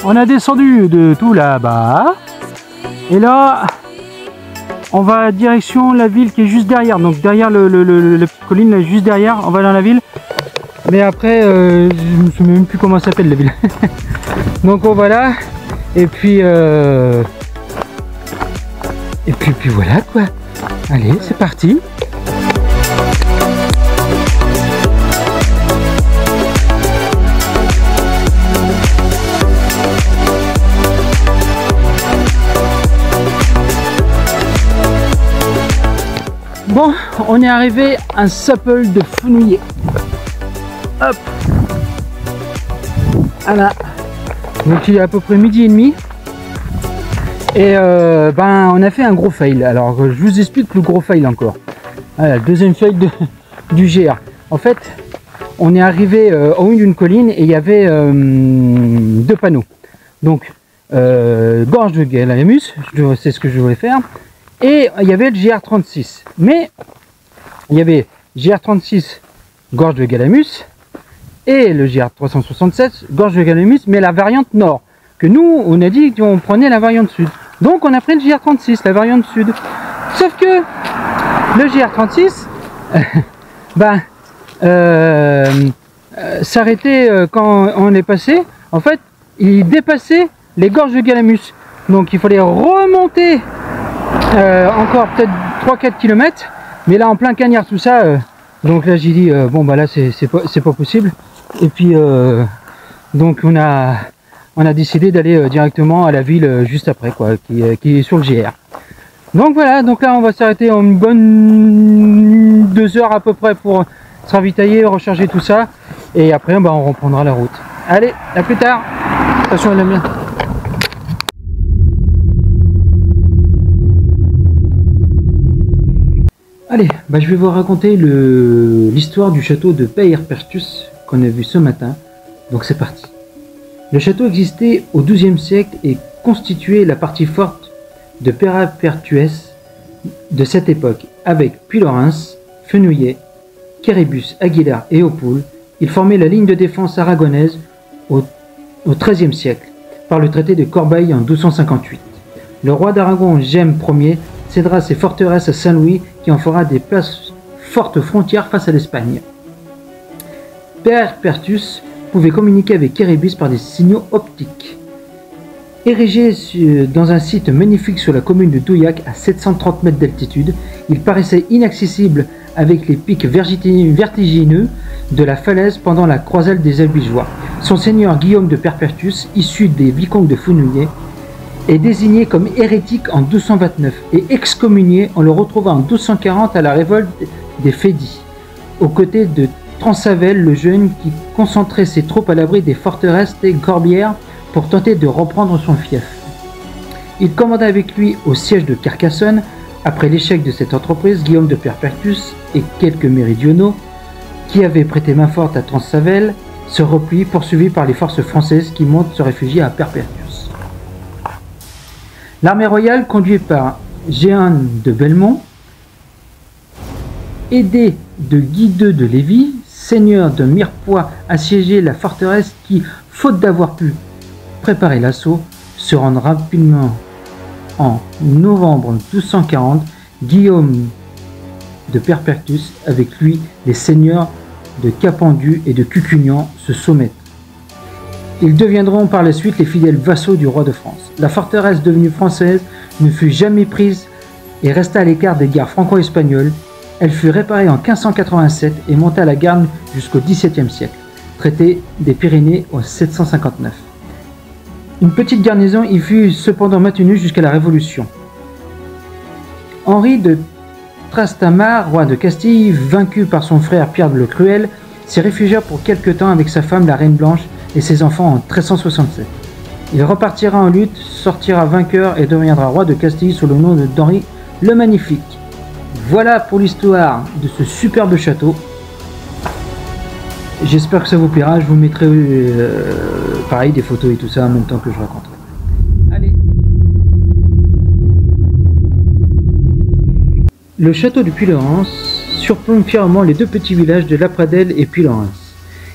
On a descendu de tout là-bas et là On va direction la ville qui est juste derrière, donc derrière le, le, le, la petite colline, là, juste derrière, on va dans la ville. Mais après, euh, je ne sais même plus comment s'appelle la ville. Donc on va là, et puis... Euh... Et puis, puis voilà quoi. Allez, c'est parti. Bon, on est arrivé à un sapel de Fenouillet. Hop. Voilà. Donc il est à peu près midi et demi. Et euh, ben on a fait un gros fail. Alors je vous explique le gros fail encore. Voilà, le deuxième fail de, du G R. En fait, on est arrivé euh, au haut d'une colline et il y avait euh, deux panneaux. Donc euh, gorge de Galamus, c'est ce que je voulais faire. Et il y avait le G R trente-six, mais il y avait G R trente-six gorge de Galamus et le G R trois cent soixante-sept gorge de Galamus, mais la variante nord, que nous on a dit qu'on prenait la variante sud. Donc on a pris le G R trente-six, la variante sud. Sauf que le G R trente-six euh, ben, euh, euh, s'arrêtait euh, quand on est passé. En fait, il dépassait les gorges de Galamus. Donc il fallait remonter. Euh, encore peut-être trois quatre kilomètres, mais là en plein cagnard tout ça, euh, donc là j'ai dit euh, bon bah là c'est pas, pas possible, et puis euh, donc on a on a décidé d'aller euh, directement à la ville euh, juste après quoi, qui, euh, qui est sur le G R. Donc voilà, donc là on va s'arrêter en une bonne deux heures à peu près pour se ravitailler, recharger tout ça, et après bah, on reprendra la route. Allez, à plus tard, attention à la mienne. Allez, bah je vais vous raconter l'histoire du château de Peyrepertuse qu'on a vu ce matin, donc c'est parti. Le château existait au douzième siècle et constituait la partie forte de Peyrepertuse de cette époque. Avec Puilaurens, Fenouillet, Queribus, Aguilar et Opoul, il formait la ligne de défense aragonaise au treizième siècle par le traité de Corbeil en douze cent cinquante-huit. Le roi d'Aragon, Gemme Ier, cédera ses forteresses à Saint-Louis qui en fera des places fortes frontières face à l'Espagne. Peyrepertuse pouvait communiquer avec Queribus par des signaux optiques. Érigé dans un site magnifique sur la commune de Douillac à sept cent trente mètres d'altitude, il paraissait inaccessible avec les pics vertigineux de la falaise pendant la croisade des Albigeois. Son seigneur Guillaume de Peyrepertuse, issu des vicomtes de Fenouillet, est désigné comme hérétique en douze cent vingt-neuf et excommunié. On le retrouva en douze cent quarante à la révolte des Fédis, aux côtés de Transavel le Jeune qui concentrait ses troupes à l'abri des forteresses des Corbières pour tenter de reprendre son fief. Il commanda avec lui au siège de Carcassonne. Après l'échec de cette entreprise, Guillaume de Peyrepertuse et quelques méridionaux qui avaient prêté main forte à Transavel se replient, poursuivis par les forces françaises qui montent se réfugier à Peyrepertuse. L'armée royale, conduite par Jehan de Belmont, aidée de Guy deux de Lévis, seigneur de Mirepoix, assiégeait la forteresse qui, faute d'avoir pu préparer l'assaut, se rend rapidement. En novembre douze cent quarante, Guillaume de Peyrepertuse, avec lui les seigneurs de Capendu et de Cucugnan, se soumettent. Ils deviendront par la suite les fidèles vassaux du roi de France. La forteresse devenue française ne fut jamais prise et resta à l'écart des guerres franco-espagnoles. Elle fut réparée en quinze cent quatre-vingt-sept et monta à la garde jusqu'au dix-septième siècle, traité des Pyrénées en sept cent cinquante-neuf. Une petite garnison y fut cependant maintenue jusqu'à la Révolution. Henri de Trastamare, roi de Castille, vaincu par son frère Pierre le Cruel, s'y réfugia pour quelque temps avec sa femme la Reine Blanche et ses enfants en treize cent soixante-sept. Il repartira en lutte, sortira vainqueur et deviendra roi de Castille sous le nom d'Henri le Magnifique. Voilà pour l'histoire de ce superbe château. J'espère que ça vous plaira, je vous mettrai euh, pareil des photos et tout ça en même temps que je raconterai. Allez. Le château du Puilaurens surplombe fièrement les deux petits villages de Lapradelle et Puilaurens,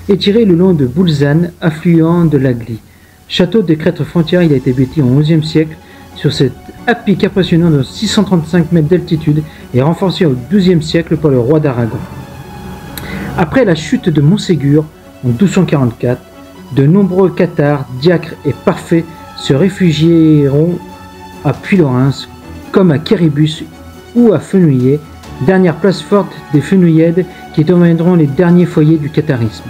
étiré le long de Boulzane, affluent de l'Agly. Château des crêtes frontières, il a été bâti au onzième siècle sur cette à pic impressionnant de six cent trente-cinq mètres d'altitude et renforcé au douzième siècle par le roi d'Aragon. Après la chute de Montségur en douze cent quarante-quatre, de nombreux cathares, diacres et parfaits se réfugieront à Puilaurens, comme à Queribus ou à Fenouillet, dernière place forte des Fenouillèdes qui deviendront les derniers foyers du catharisme.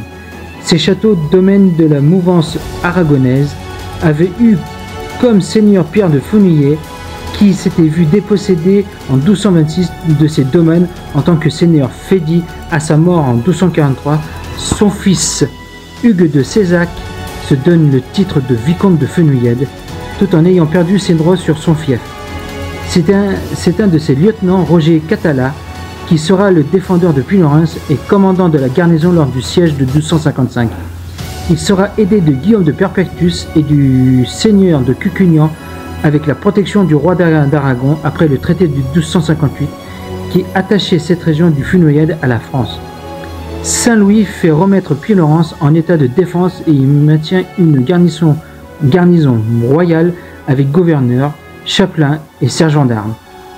Ces châteaux, domaine de la mouvance aragonaise, avaient eu comme seigneur Pierre de Fenouillet, qui s'était vu dépossédé en douze cent vingt-six de ses domaines en tant que seigneur fédit à sa mort en douze cent quarante-trois, son fils Hugues de Sézac se donne le titre de vicomte de Fenouillède, tout en ayant perdu ses droits sur son fief. C'est un, c'est un de ses lieutenants, Roger Catala, qui sera le défendeur de Puilaurens et commandant de la garnison lors du siège de douze cent cinquante-cinq. Il sera aidé de Guillaume de Peyrepertuse et du seigneur de Cucugnan avec la protection du roi d'Aragon après le traité de douze cent cinquante-huit qui attachait cette région du Fenouillède à la France. Saint-Louis fait remettre Puilaurens en état de défense et il maintient une garnison, garnison royale avec gouverneur, chapelain et sergent d'armes.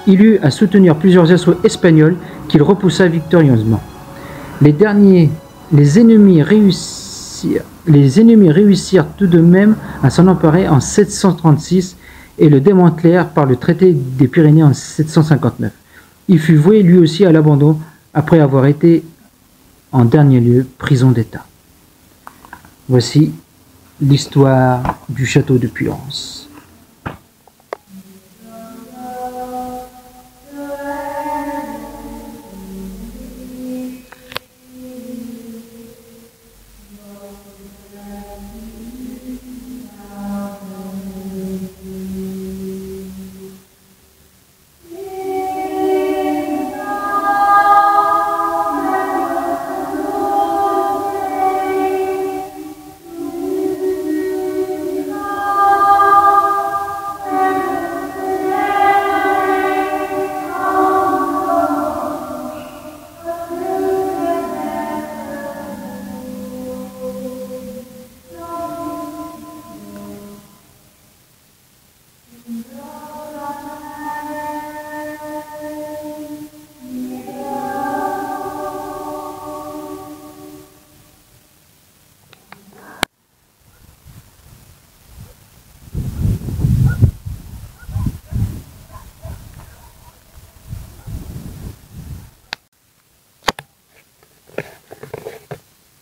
Il eut à soutenir plusieurs assauts espagnols qu'il repoussa victorieusement. Les derniers, les ennemis réussirent, les ennemis réussirent tout de même à s'en emparer en sept cent trente-six et le démantelèrent par le traité des Pyrénées en sept cent cinquante-neuf. Il fut voué lui aussi à l'abandon après avoir été en dernier lieu prison d'État. Voici l'histoire du château de Puilaurens.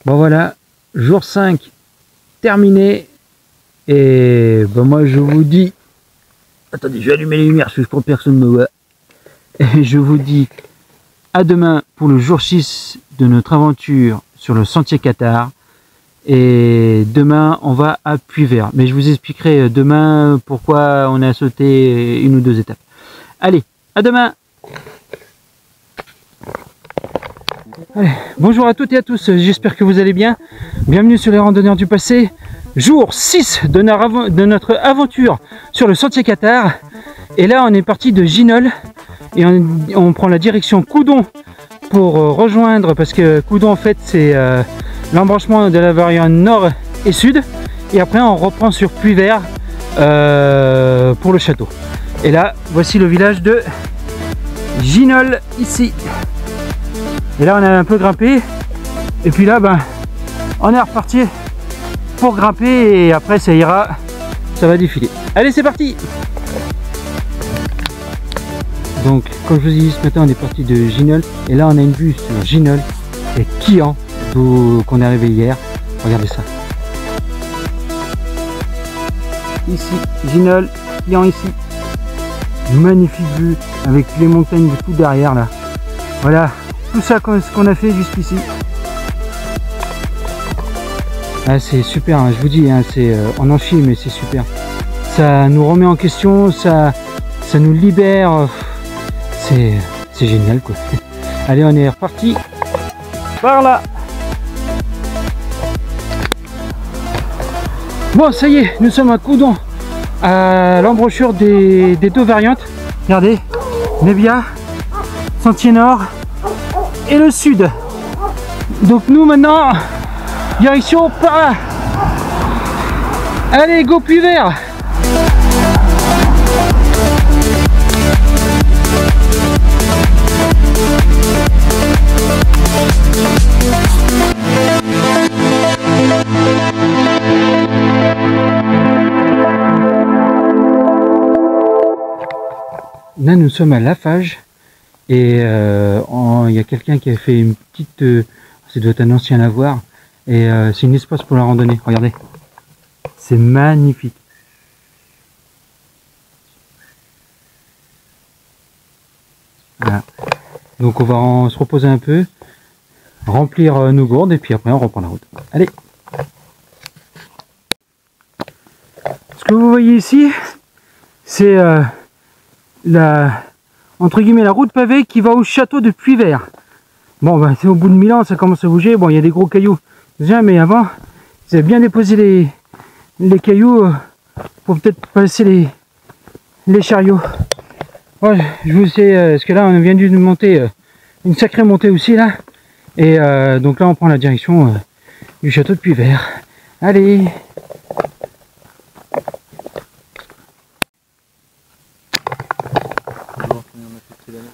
Bon voilà, jour cinq terminé, et ben moi je vous dis, attendez je vais allumer les lumières parce que je crois que personne ne me voit, et je vous dis à demain pour le jour six de notre aventure sur le sentier cathare, et demain on va à Puivert, mais je vous expliquerai demain pourquoi on a sauté une ou deux étapes. Allez, à demain. Allez, bonjour à toutes et à tous, j'espère que vous allez bien. Bienvenue sur les randonneurs du passé, jour six de notre aventure sur le sentier cathare. Et là on est parti de Ginol et on, on prend la direction Coudon pour rejoindre, parce que Coudon en fait c'est euh, l'embranchement de la variante nord et sud. Et après on reprend sur Puivert euh, pour le château. Et là voici le village de Ginol ici. Et là on a un peu grimpé et puis là ben on est reparti pour grimper et après ça ira, ça va défiler. Allez c'est parti. Donc comme je vous ai dit ce matin on est parti de Ginol et là on a une vue sur Ginol et Quillan d'où qu'on est arrivé hier. Regardez ça. Ici, Ginol, Quillan ici. Magnifique vue avec les montagnes tout derrière là. Voilà. Tout ça ce qu'on a fait jusqu'ici, ah, c'est super hein, je vous dis hein, c'est euh, on en filme mais c'est super, ça nous remet en question, ça ça nous libère, euh, c'est c'est génial quoi. Allez on est reparti par là. Bon ça y est nous sommes à Coudon, à l'embouchure des, des deux variantes. Regardez Nebia, sentier nord et le sud. Donc nous maintenant direction par là. Allez go Puivert. Là, nous sommes à Lafage, et euh, en, il y a quelqu'un qui a fait une petite... Euh, ça doit être un ancien lavoir, et euh, c'est une espace pour la randonnée, regardez. C'est magnifique. Voilà. Donc on va en, se reposer un peu, remplir euh, nos gourdes, et puis après on reprend la route. Allez! Ce que vous voyez ici, c'est... Euh, La, entre guillemets la route pavée qui va au château de Puivert. Bon ben c'est au bout de mille ans, ça commence à bouger. Bon, il y a des gros cailloux déjà, mais avant ils avaient bien déposé les, les cailloux pour peut-être passer les, les chariots. Bon, je vous sais, parce que là on vient d'une montée, une sacrée montée aussi là, et euh, donc là on prend la direction euh, du château de Puivert. Allez.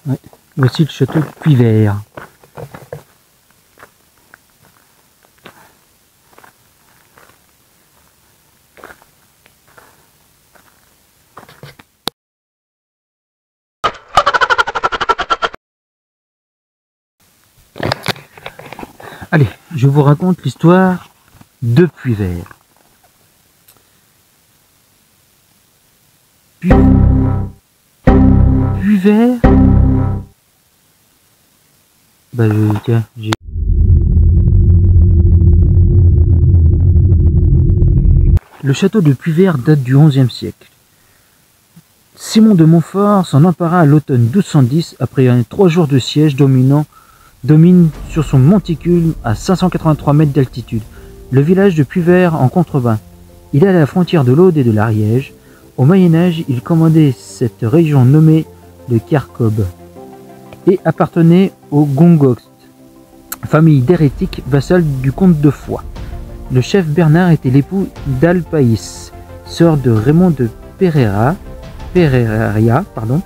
Ouais, voici le château de Puivert. Allez, je vous raconte l'histoire de Puivert. Pu... Puivert. Bah je, tiens, j'ai... Le château de Puivert date du onzième siècle. Simon de Montfort s'en empara à l'automne douze cent dix après un trois jours de siège dominant, domine sur son monticule à cinq cent quatre-vingt-trois mètres d'altitude, le village de Puivert en contrebas. Il est à la frontière de l'Aude et de l'Ariège. Au Moyen-Âge, il commandait cette région nommée le Carcob et appartenait aux Gongost, famille d'hérétiques vassale du comte de Foix. Le chef Bernard était l'époux d'Alpaïs, sœur de Raymond de Peyrepertuse, Peyrepertuse, pardon,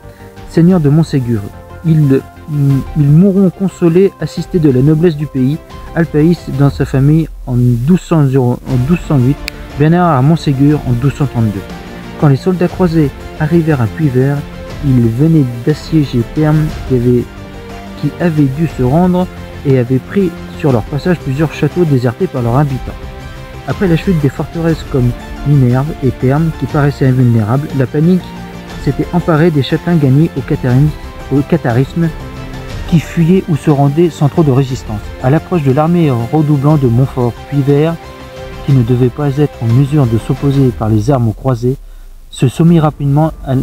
seigneur de Montségur. Ils, ils mourront consolés, assistés de la noblesse du pays. Alpaïs dans sa famille en douze cent huit, Bernard à Montségur en douze cent trente-deux. Quand les soldats croisés arrivèrent à Puivert, ils venaient d'assiéger Termes qui avaient, qui avaient dû se rendre et avaient pris sur leur passage plusieurs châteaux désertés par leurs habitants. Après la chute des forteresses comme Minerve et Termes qui paraissaient invulnérables, la panique s'était emparée des châtelains gagnés au catharisme qui fuyaient ou se rendaient sans trop de résistance. À l'approche de l'armée redoublant de Montfort, Puivert, qui ne devait pas être en mesure de s'opposer par les armes aux croisés, se sommit rapidement à...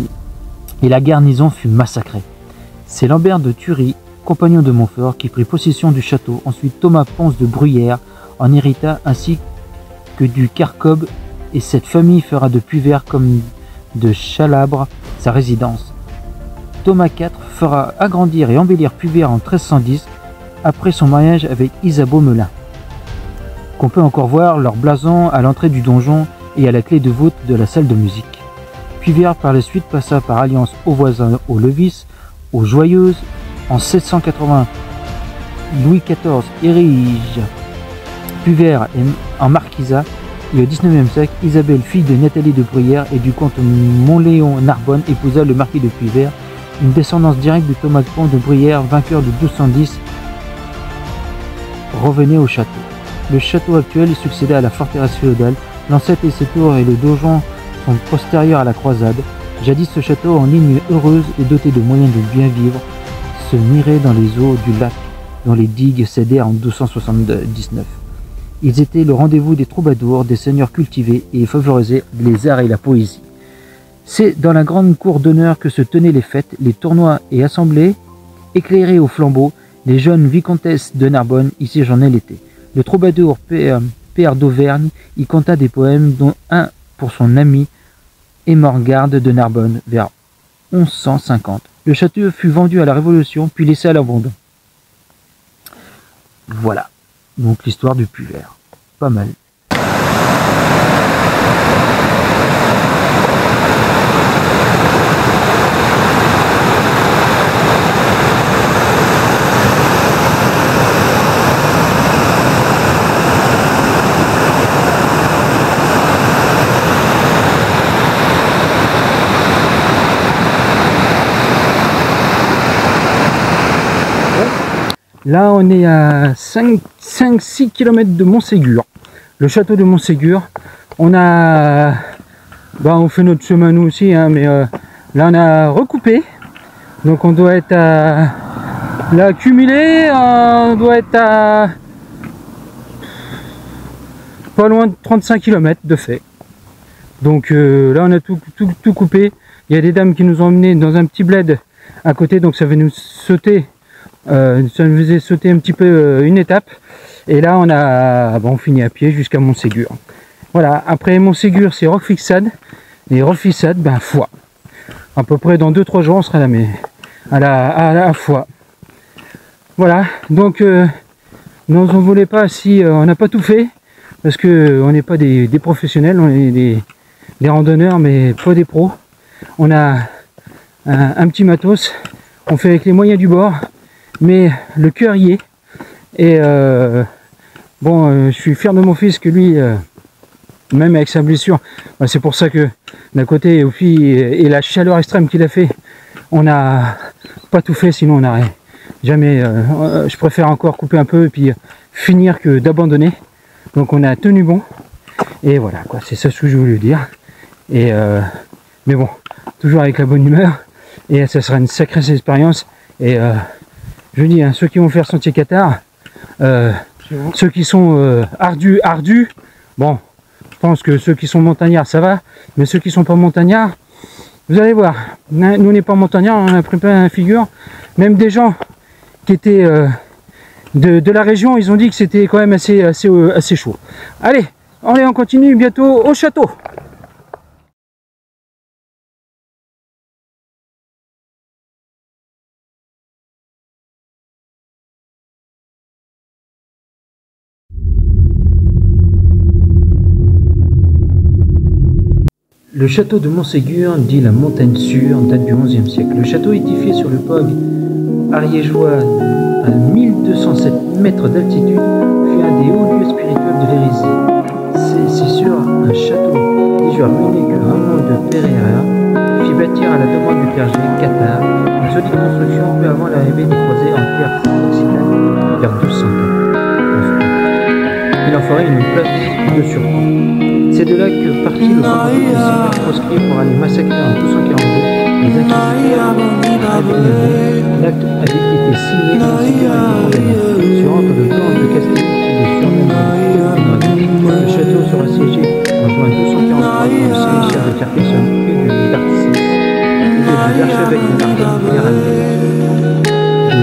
et la garnison fut massacrée. C'est Lambert de Thury, compagnon de Montfort, qui prit possession du château. Ensuite, Thomas Ponce de Bruyère en hérita ainsi que du Carcob, et cette famille fera de Puivert comme de Chalabre sa résidence. Thomas quatre fera agrandir et embellir Puivert en mille trois cent dix après son mariage avec Isabeau Melun. Qu'on peut encore voir leur blason à l'entrée du donjon et à la clé de voûte de la salle de musique. Puivert par la suite passa par alliance aux voisins, aux Levis, aux Joyeuses. En mille sept cent quatre-vingts, Louis quatorze érige Puivert en marquisat, et au dix-neuvième siècle, Isabelle, fille de Nathalie de Bruyère et du comte Montléon Narbonne, épousa le marquis de Puivert, une descendance directe de Thomas Ponce de Bruyère, vainqueur de douze cent dix, revenait au château. Le château actuel succéda à la forteresse féodale, l'ancêtre et ses tours et le donjon sont postérieurs à la croisade. Jadis ce château en ligne heureuse et doté de moyens de bien vivre se mirait dans les eaux du lac dont les digues cédèrent en douze cent soixante-dix-neuf. Ils étaient le rendez-vous des troubadours, des seigneurs cultivés et favorisaient les arts et la poésie. C'est dans la grande cour d'honneur que se tenaient les fêtes, les tournois et assemblées. Éclairés au flambeau, les jeunes vicomtesses de Narbonne y séjournaient l'été. Le troubadour Père, Père d'Auvergne y conta des poèmes dont un pour son ami et Morgarde de Narbonne vers onze cent cinquante. Le château fut vendu à la Révolution puis laissé à l'abandon. Voilà donc l'histoire du Puivert. Pas mal. Là, on est à cinq à six kilomètres de Montségur. Le château de Montségur. On a... Bah, on fait notre chemin nous aussi, hein, mais euh, là, on a recoupé. Donc, on doit être à... Là, cumulé, euh, on doit être à... Pas loin de trente-cinq kilomètres de fait. Donc euh, là, on a tout, tout, tout coupé. Il y a des dames qui nous ont emmenés dans un petit bled à côté, donc ça va nous sauter, euh, ça nous faisait sauter un petit peu euh, une étape. Et là, on a, bon, on finit à pied jusqu'à Montségur. Voilà. Après Montségur, c'est Roquefixade, et Roquefixade, ben Foix. À peu près dans deux trois jours, on sera là, mais à la, à la Foix. Voilà. Donc, euh, ne vous envolez pas si euh, on n'a pas tout fait, parce que on n'est pas des, des professionnels, on est des des randonneurs, mais pas des pros. On a un, un petit matos, on fait avec les moyens du bord, mais le cœur y est. Et euh, bon, euh, je suis fier de mon fils que lui, euh, même avec sa blessure, bah c'est pour ça que d'un côté, aussi, et la chaleur extrême qu'il a fait, on n'a pas tout fait, sinon on n'aurait jamais. Euh, je préfère encore couper un peu et puis finir que d'abandonner. Donc on a tenu bon, et voilà, quoi, c'est ça ce que je voulais dire. Et euh, mais bon, toujours avec la bonne humeur, et ça sera une sacrée expérience. Et euh, je dis, hein, ceux qui vont faire Sentier Qatar, euh, ceux qui sont euh, ardus, ardus, bon, je pense que ceux qui sont montagnards, ça va, mais ceux qui sont pas montagnards, vous allez voir, nous on n'est pas montagnards, on a pris plein la figure, même des gens qui étaient euh, de, de la région, ils ont dit que c'était quand même assez, assez, assez chaud. Allez, allez, on continue bientôt au château. Le château de Montségur, dit la montagne sûre, date du onzième siècle. Le château édifié sur le P O G ariégeois à mille deux cent sept mètres d'altitude fut un des hauts lieux spirituels de l'Hérésie. C'est sûr, un château déjà ruiné que Raymond de Peyrepertuse fit bâtir à la demande du clergé Qatar, une solide construction peu avant l'arrivée des croisés en terre occitane vers douze cents. Il en ferait une place de surcroît. C'est de là que partit le combat proscrit pour aller massacrer en douze cent quarante-deux les Aguilars. L'acte avait été signé dans le sur entre le temps de Castille et de le château sera siégé en juin douze cent quarante-trois le sénéchal de Carcassonne et de d'Arcis et de l'archevêque de Narbonne, de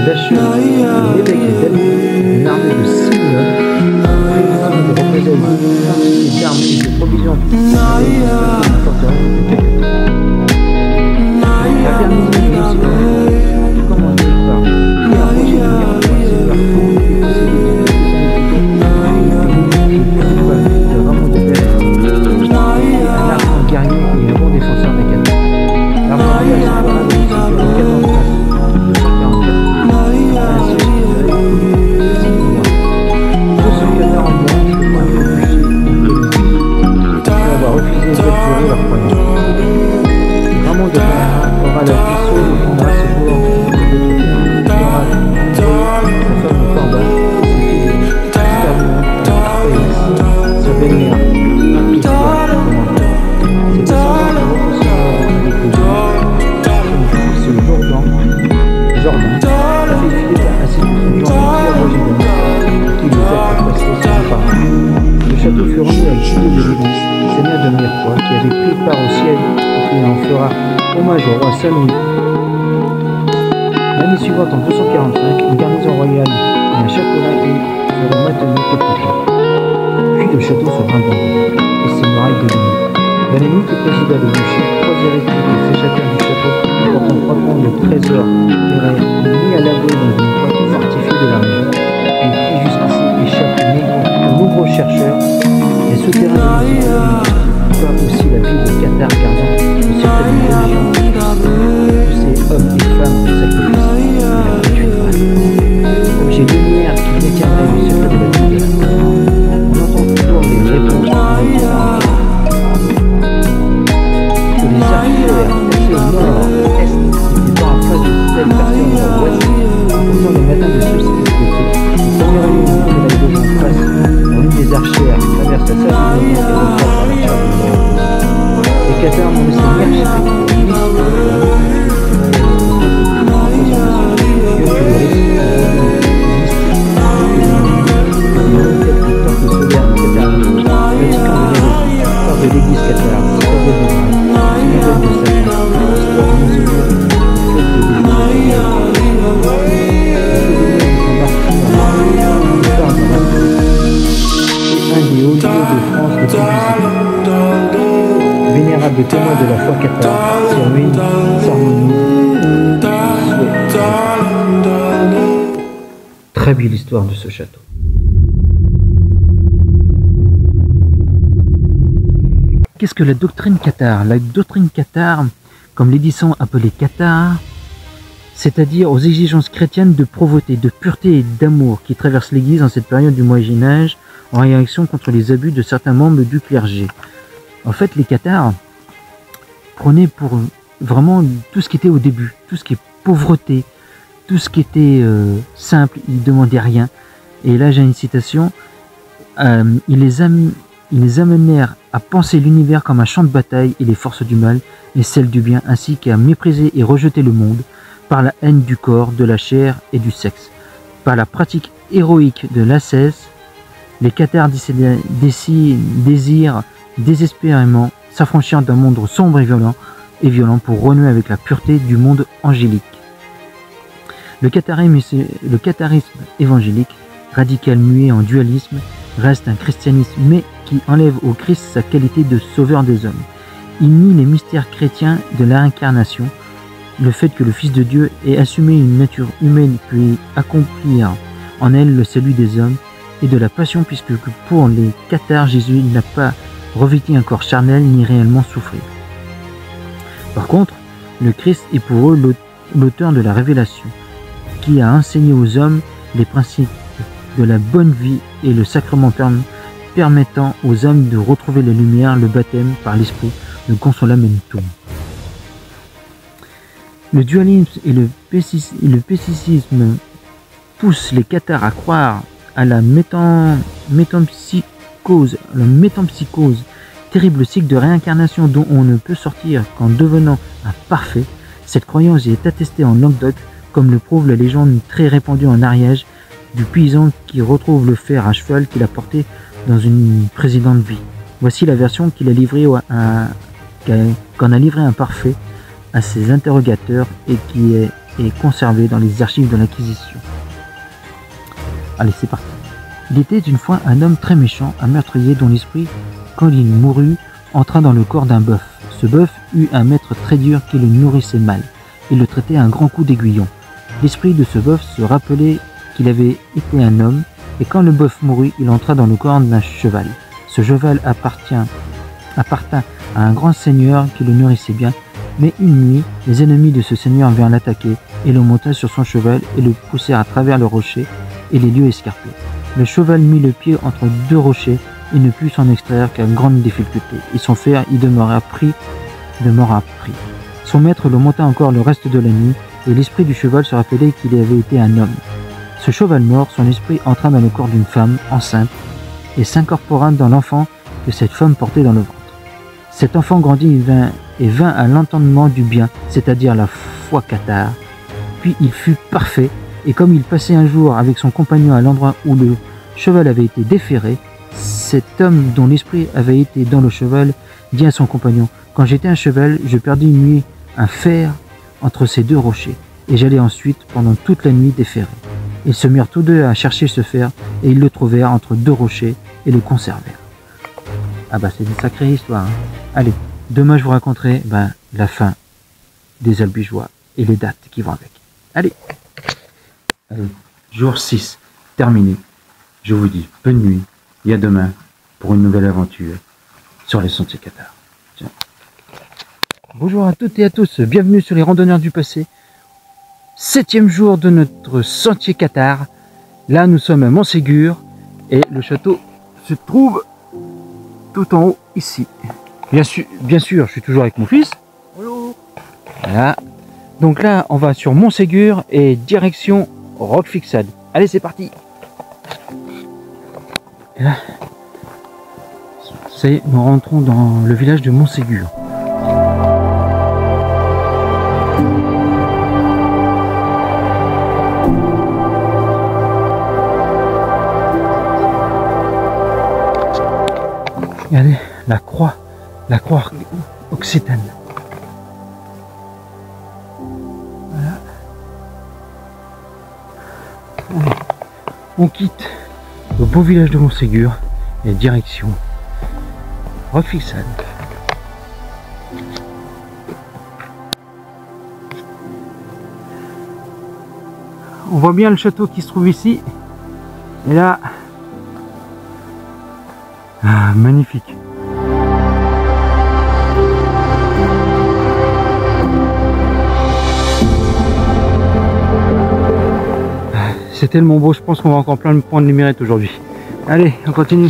l'archevêque de l'évêque d'Albi, une armée de six mille hommes. Les armes et des provisions de Vénérable témoin de la foi catholique, surnommé Sarmony. Très belle histoire de ce château. Qu'est-ce que la doctrine cathare? La doctrine cathare, comme l'édissant appelé cathare, c'est-à-dire aux exigences chrétiennes de pauvreté, de pureté et d'amour qui traversent l'Église en cette période du Moyen-Âge en réaction contre les abus de certains membres du clergé. En fait, les cathares prenaient pour vraiment tout ce qui était au début, tout ce qui est pauvreté, tout ce qui était euh, simple, ils ne demandaient rien. Et là, j'ai une citation, euh, ils, les am ils les amenèrent à penser l'univers comme un champ de bataille et les forces du mal et celles du bien, ainsi qu'à mépriser et rejeter le monde par la haine du corps, de la chair et du sexe. Par la pratique héroïque de l'ascèse, les cathares désirent désespérément s'affranchir d'un monde sombre et violent, et violent pour renouer avec la pureté du monde angélique. Le catharisme, le catharisme évangélique, radical muet en dualisme, reste un christianisme, mais qui enlève au Christ sa qualité de sauveur des hommes. Il nie les mystères chrétiens de la réincarnation, le fait que le Fils de Dieu ait assumé une nature humaine puis accomplir en elle le salut des hommes et de la passion, puisque pour les cathares, Jésus n'a pas revêtir un corps charnel ni réellement souffrir. Par contre, le Christ est pour eux l'auteur de la révélation, qui a enseigné aux hommes les principes de la bonne vie et le sacrement permettant aux hommes de retrouver la lumière, le baptême par l'esprit, le consolamentum. Le dualisme et le pessimisme poussent les cathares à croire à la métampsychose, Cause, la métampsychose, terrible cycle de réincarnation dont on ne peut sortir qu'en devenant un parfait. Cette croyance est attestée en Languedoc, comme le prouve la légende très répandue en Ariège du paysan qui retrouve le fer à cheval qu'il a porté dans une précédente vie. Voici la version qu'il a livrée à, à, qu'en a livré un parfait à ses interrogateurs et qui est, est conservée dans les archives de l'Inquisition. Allez, c'est parti. Il était une fois un homme très méchant, un meurtrier dont l'esprit, quand il mourut, entra dans le corps d'un bœuf. Ce bœuf eut un maître très dur qui le nourrissait mal et le traitait à un grand coup d'aiguillon. L'esprit de ce bœuf se rappelait qu'il avait été un homme, et quand le bœuf mourut, il entra dans le corps d'un cheval. Ce cheval appartint, appartint à un grand seigneur qui le nourrissait bien, mais une nuit, les ennemis de ce seigneur vinrent l'attaquer et le monta sur son cheval et le poussèrent à travers le rocher et les lieux escarpés. Le cheval mit le pied entre deux rochers et ne put s'en extraire qu'à grande difficulté, et son fer y demeura pris, demeura pris. Son maître le monta encore le reste de la nuit, et l'esprit du cheval se rappelait qu'il avait été un homme. Ce cheval mort, son esprit entra dans le corps d'une femme enceinte, et s'incorpora dans l'enfant que cette femme portait dans le ventre. Cet enfant grandit et vint, et vint à l'entendement du bien, c'est-à-dire la foi cathare, puis il fut parfait. Et comme il passait un jour avec son compagnon à l'endroit où le cheval avait été déferré, cet homme dont l'esprit avait été dans le cheval dit à son compagnon « Quand j'étais un cheval, je perdis une nuit un fer entre ces deux rochers, et j'allais ensuite pendant toute la nuit déferrer. » Ils se mirent tous deux à chercher ce fer, et ils le trouvèrent entre deux rochers et le conservèrent. Ah bah c'est une sacrée histoire. Hein. Allez, demain je vous raconterai bah, la fin des albigeois et les dates qui vont avec. Allez. Allez, jour six, terminé. Je vous dis bonne nuit et à demain pour une nouvelle aventure sur les sentiers cathares. Tiens. Bonjour à toutes et à tous, bienvenue sur les randonneurs du passé. Septième jour de notre sentier cathare. Là, nous sommes à Montségur et le château se trouve tout en haut, ici. Bien sûr, bien sûr je suis toujours avec mon fils. Bonjour. Voilà. Donc là, on va sur Montségur et direction Roquefixade. Allez, c'est parti. Et là, c'est nous rentrons dans le village de Montségur. Regardez la croix la croix occitane. Voilà. On quitte le beau village de Montségur et direction Roquefixade. On voit bien le château qui se trouve ici. Et là, ah, magnifique. C'est tellement beau, je pense qu'on va encore plein de points de lumière aujourd'hui. Allez, on continue.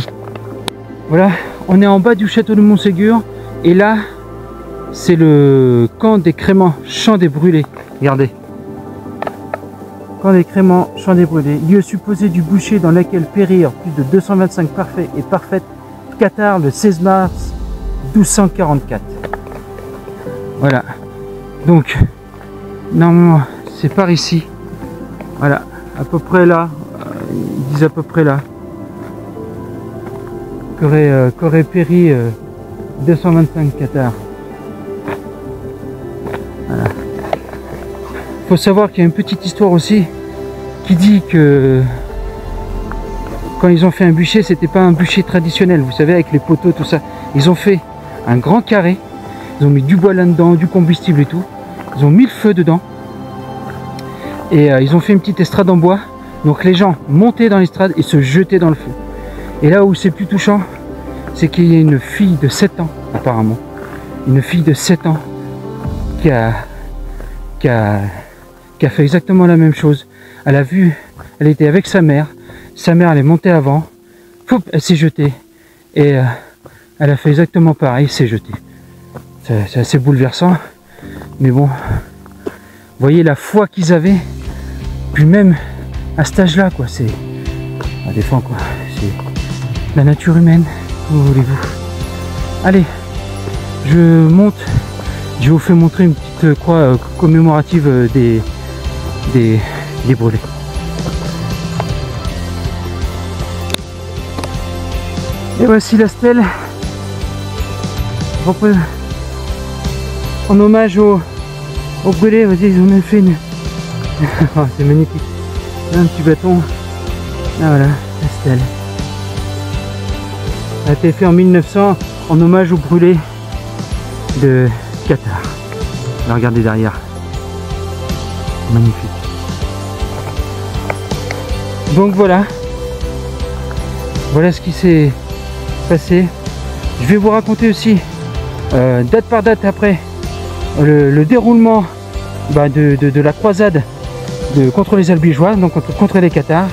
Voilà, on est en bas du château de Montségur. Et là, c'est le camp des Créments, champ des Brûlés. Regardez. Camp des Créments, champ des Brûlés, lieu supposé du bûcher dans lequel périrent plus de deux cent vingt-cinq parfaits et parfaites cathares le seize mars mille deux cent quarante-quatre. Voilà. Donc, normalement, c'est par ici. Voilà, à peu près là. Ils disent à peu près là. Qu'aurait euh, qu'aurait péri euh, deux cent vingt-cinq cathares. Voilà. Faut savoir qu'il y a une petite histoire aussi qui dit que quand ils ont fait un bûcher, c'était pas un bûcher traditionnel, vous savez, avec les poteaux, tout ça. Ils ont fait un grand carré, ils ont mis du bois là-dedans, du combustible et tout, ils ont mis le feu dedans et euh, ils ont fait une petite estrade en bois. Donc les gens montaient dans l'estrade et se jetaient dans le feu. Et là où c'est plus touchant, c'est qu'il y a une fille de sept ans, apparemment, une fille de sept ans qui a qui a qui a fait exactement la même chose. Elle a vu, elle était avec sa mère, sa mère elle est montée avant, Poup, elle s'est jetée, et euh, elle a fait exactement pareil, s'est jetée. C'est assez bouleversant, mais bon, vous voyez la foi qu'ils avaient, puis même à cet âge-là, quoi, c'est, à défendre, quoi, c'est la nature humaine, où voulez-vous. Allez, je monte, je vous fais montrer une petite croix euh, commémorative euh, des... Des, des brûlés. Et voici la stèle en hommage aux, aux brûlés. Vas-y, ils ont même fait une oh, c'est magnifique, un petit bâton. Ah, voilà la stèle, elle a été faite en mille neuf cents en hommage aux brûlés de Qatar. Alors, regardez derrière, magnifique. Donc voilà, voilà ce qui s'est passé. Je vais vous raconter aussi euh, date par date après le, le déroulement bah, de, de, de la croisade de, contre les Albigeois, donc contre, contre les Cathares.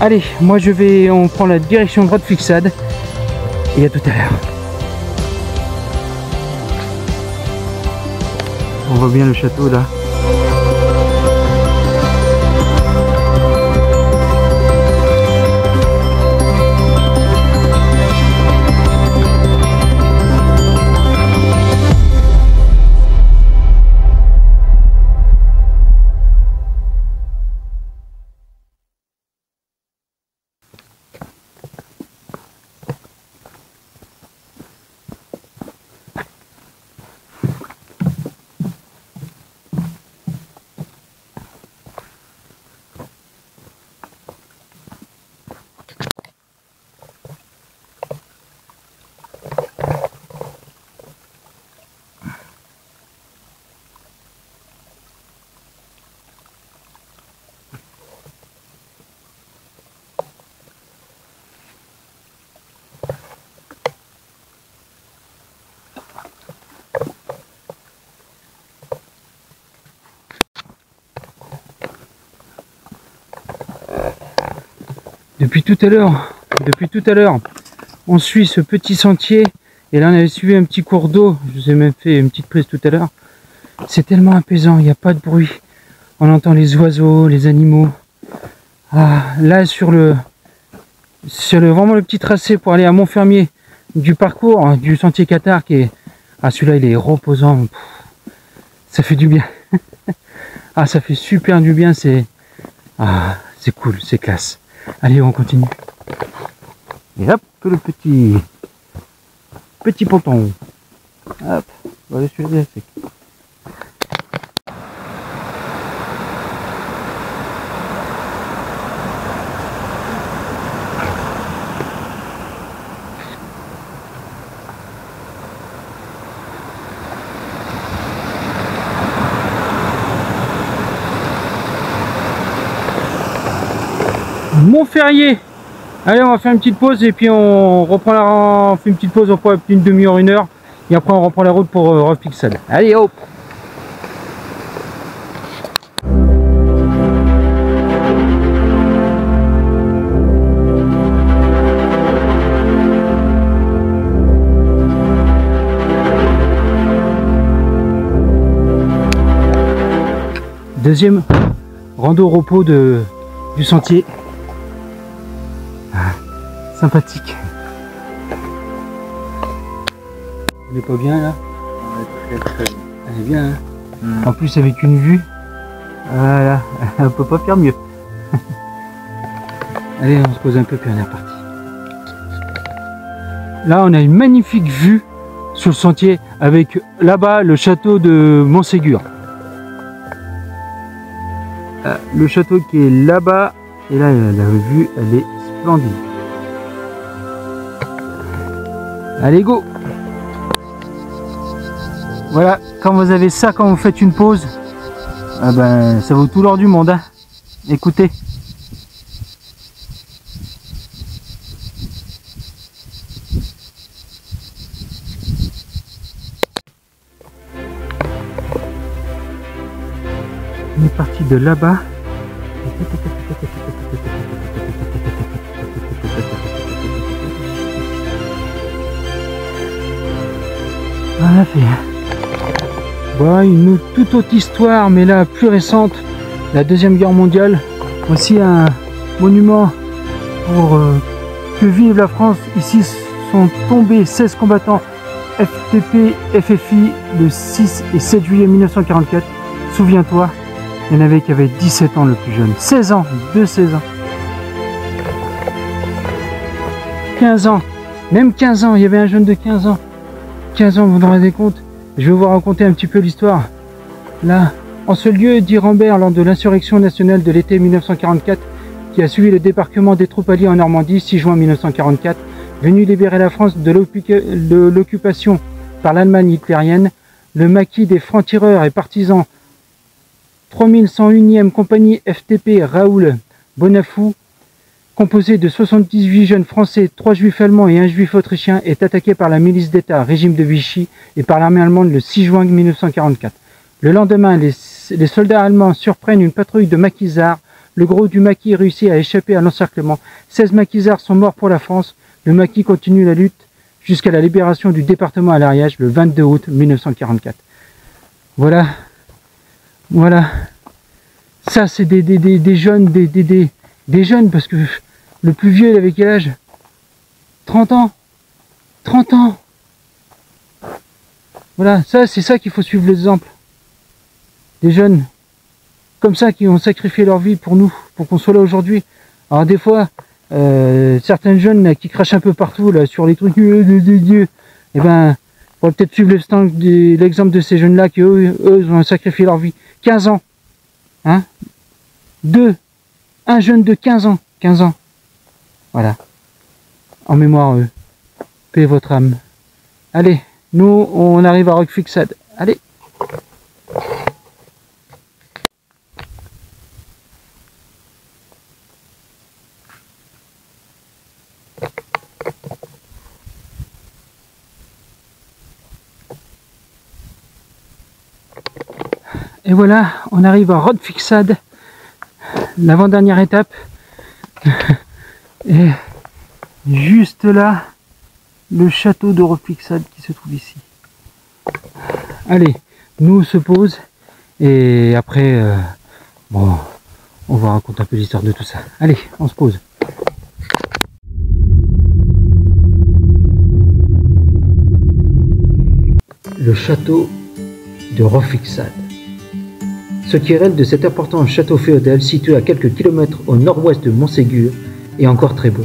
Allez, moi je vais, on prend la direction de Roquefixade et à tout à l'heure. On voit bien le château là. Depuis tout à l'heure, depuis tout à l'heure, on suit ce petit sentier et là on avait suivi un petit cours d'eau. Je vous ai même fait une petite prise tout à l'heure. C'est tellement apaisant, il n'y a pas de bruit. On entend les oiseaux, les animaux. Ah, là sur le, sur le, vraiment le petit tracé pour aller à Montfermier du parcours hein, du sentier Cathare qui est, ah celui-là il est reposant. Pff, ça fait du bien. Ah ça fait super du bien, c'est, ah c'est cool, c'est classe. Allez, on continue. Et hop, le petit petit ponton. Hop, on va essuyer bien sec. Montferrier. Allez, on va faire une petite pause et puis on reprend la on fait une petite pause, on prend une demi-heure, une heure et après on reprend la route pour euh, Roquefixade. Allez hop. Deuxième rando repos de du sentier. Sympathique. Elle est pas bien là? Elle est très, très bien. Elle est bien hein mmh. En plus avec une vue, voilà, on peut pas faire mieux. Allez, on se pose un peu puis on est parti. Là on a une magnifique vue sur le sentier avec là-bas le château de Montségur. Le château qui est là-bas et là la vue elle est splendide. Allez go. Voilà, quand vous avez ça, quand vous faites une pause, ah ben, ça vaut tout l'or du monde, hein. Écoutez. On est parti de là-bas. Voilà, fait. Bon, une toute autre histoire, mais là plus récente, la Deuxième Guerre mondiale. Voici un monument pour euh, que vive la France. Ici sont tombés seize combattants F T P F F I le six et sept juillet mille neuf cent quarante-quatre. Souviens-toi, il y en avait qui avaient dix-sept ans le plus jeune, seize ans, de seize ans, quinze ans, même quinze ans, il y avait un jeune de quinze ans. quinze ans, vous vous rendez compte? Je vais vous raconter un petit peu l'histoire. Là, en ce lieu, dit Rambert, lors de l'insurrection nationale de l'été mille neuf cent quarante-quatre, qui a suivi le débarquement des troupes alliées en Normandie, six juin mille neuf cent quarante-quatre, venu libérer la France de l'occupation par l'Allemagne hitlérienne, le maquis des francs-tireurs et partisans trois mille cent unième compagnie F T P Raoul Bonafou, composé de soixante-dix-huit jeunes français, trois juifs allemands et un juif autrichien, est attaqué par la milice d'État, régime de Vichy, et par l'armée allemande le six juin mille neuf cent quarante-quatre. Le lendemain, les, les soldats allemands surprennent une patrouille de maquisards. Le gros du maquis réussit à échapper à l'encerclement. seize maquisards sont morts pour la France. Le maquis continue la lutte jusqu'à la libération du département à l'Ariège le vingt-deux août mille neuf cent quarante-quatre. Voilà. Voilà. Ça, c'est des, des, des, des jeunes, des... des, des Des jeunes, parce que le plus vieux, il avait quel âge? trente ans. trente ans. Voilà, ça, c'est ça qu'il faut suivre l'exemple. Des jeunes, comme ça, qui ont sacrifié leur vie pour nous, pour qu'on soit là aujourd'hui. Alors des fois, euh, certains jeunes là, qui crachent un peu partout, là, sur les trucs, et eh ben, on va peut-être suivre l'exemple de ces jeunes-là qui, eux, eux, ont sacrifié leur vie. quinze ans. Hein? Deux. Un jeune de quinze ans, quinze ans, voilà, en mémoire eux, paix votre âme. Allez, nous on arrive à Roquefixade, allez. Et voilà, on arrive à Roquefixade. L'avant-dernière étape, et juste là, le château de Roquefixade qui se trouve ici. Allez, nous on se pose, et après, euh, bon, on va raconter un peu l'histoire de tout ça. Allez, on se pose. Le château de Roquefixade. Ce qui relève de cet important château féodal situé à quelques kilomètres au nord-ouest de Montségur est encore très beau.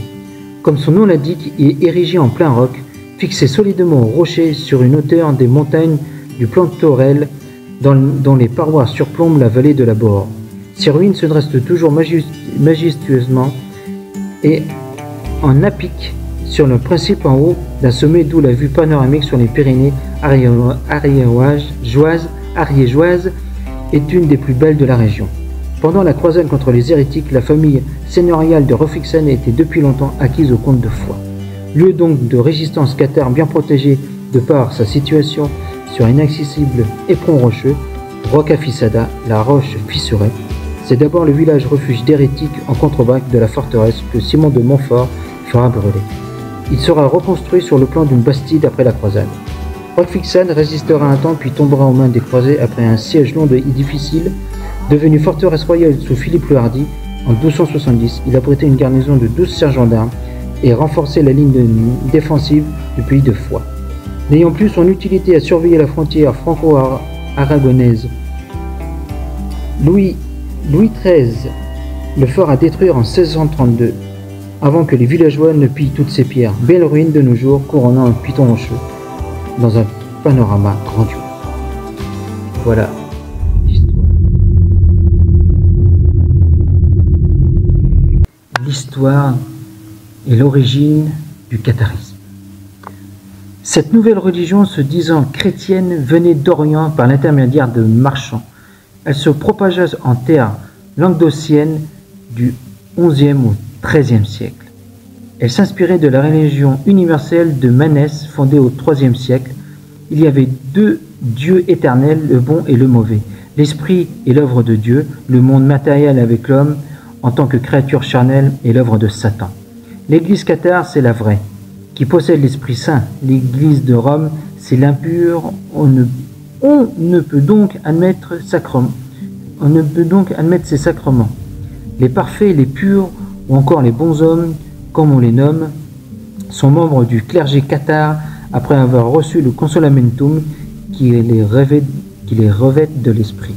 Comme son nom l'indique, il est érigé en plein roc fixé solidement au rocher sur une hauteur des montagnes du Plantorel, dont les parois surplombent la vallée de la Bore. Ces ruines se dressent toujours majestueusement et en appique sur le principe en haut d'un sommet, d'où la vue panoramique sur les Pyrénées ariégeoises est une des plus belles de la région. Pendant la croisade contre les hérétiques, la famille seigneuriale de Roquefixade était depuis longtemps acquise au comte de Foix. Lieu donc de résistance cathare bien protégé de par sa situation sur un inaccessible éperon rocheux, Roquefixade, la roche fissurée, c'est d'abord le village refuge d'hérétiques en contrebas de la forteresse que Simon de Montfort fera brûler. Il sera reconstruit sur le plan d'une bastide après la croisade. Roquefixade résistera un temps puis tombera aux mains des croisés après un siège long et difficile. Devenue forteresse royale sous Philippe le Hardi en douze cent soixante-dix, il abritait une garnison de douze sergents d'armes et renforçait la ligne défensive du pays de Foix. N'ayant plus son utilité à surveiller la frontière franco-aragonaise, Louis, Louis treize le fera détruire en seize cent trente-deux, avant que les villageois ne pillent toutes ces pierres, belles ruines de nos jours couronnant un piton rocheux dans un panorama grandiose. Voilà. L'histoire et l'origine du catharisme. Cette nouvelle religion, se disant chrétienne, venait d'Orient par l'intermédiaire de marchands. Elle se propagea en terre languedocienne du onzième au treizième siècle. Elle s'inspirait de la religion universelle de Manès, fondée au troisième siècle. Il y avait deux dieux éternels, le bon et le mauvais. L'esprit est l'œuvre de Dieu, le monde matériel avec l'homme en tant que créature charnelle est l'œuvre de Satan. L'Église cathare, c'est la vraie, qui possède l'Esprit Saint. L'Église de Rome, c'est l'impure. On ne, on ne peut donc admettre sacrement. On ne peut donc admettre ces sacrements. Les parfaits, les purs, ou encore les bons hommes, comme on les nomme, sont membres du clergé cathare après avoir reçu le consolamentum qui les revêt, qui les revêt de l'Esprit.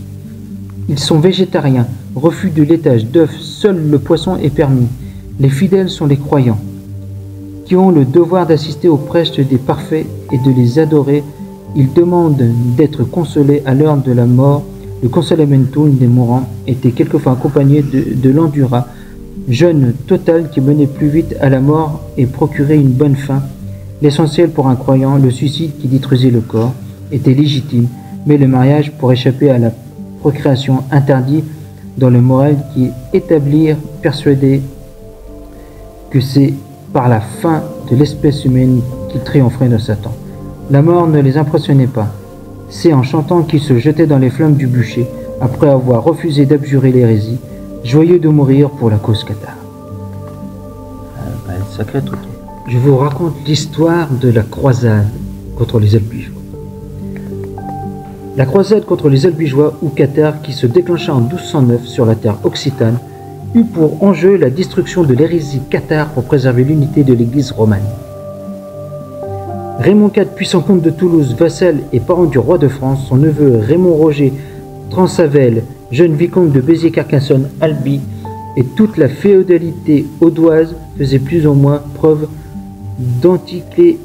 Ils sont végétariens, refus de laitage d'œufs, seul le poisson est permis. Les fidèles sont les croyants, qui ont le devoir d'assister aux prêches des parfaits et de les adorer. Ils demandent d'être consolés à l'heure de la mort. Le consolamentum des mourants était quelquefois accompagné de, de l'endura, jeûne total qui menait plus vite à la mort et procurait une bonne fin. L'essentiel pour un croyant, le suicide qui détruisait le corps, était légitime, mais le mariage pour échapper à la procréation interdit dans le moral qui établir, persuadé que c'est par la fin de l'espèce humaine qu'ils triompheraient de Satan. La mort ne les impressionnait pas. C'est en chantant qu'ils se jetaient dans les flammes du bûcher, après avoir refusé d'abjurer l'hérésie, joyeux de mourir pour la cause cathare. Euh, ben, sacré truc. Je vous raconte l'histoire de la croisade contre les Albigeois. La croisade contre les Albigeois ou cathares, qui se déclencha en douze cent neuf sur la terre occitane, eut pour enjeu la destruction de l'hérésie cathare pour préserver l'unité de l'Église romane. Raymond quatre, puissant comte de Toulouse, vassal et parent du roi de France, son neveu Raymond Roger Transavel, jeune vicomte de Béziers-Carcassonne, Albi, et toute la féodalité audoise faisaient plus ou moins preuve d'anticléricalisme.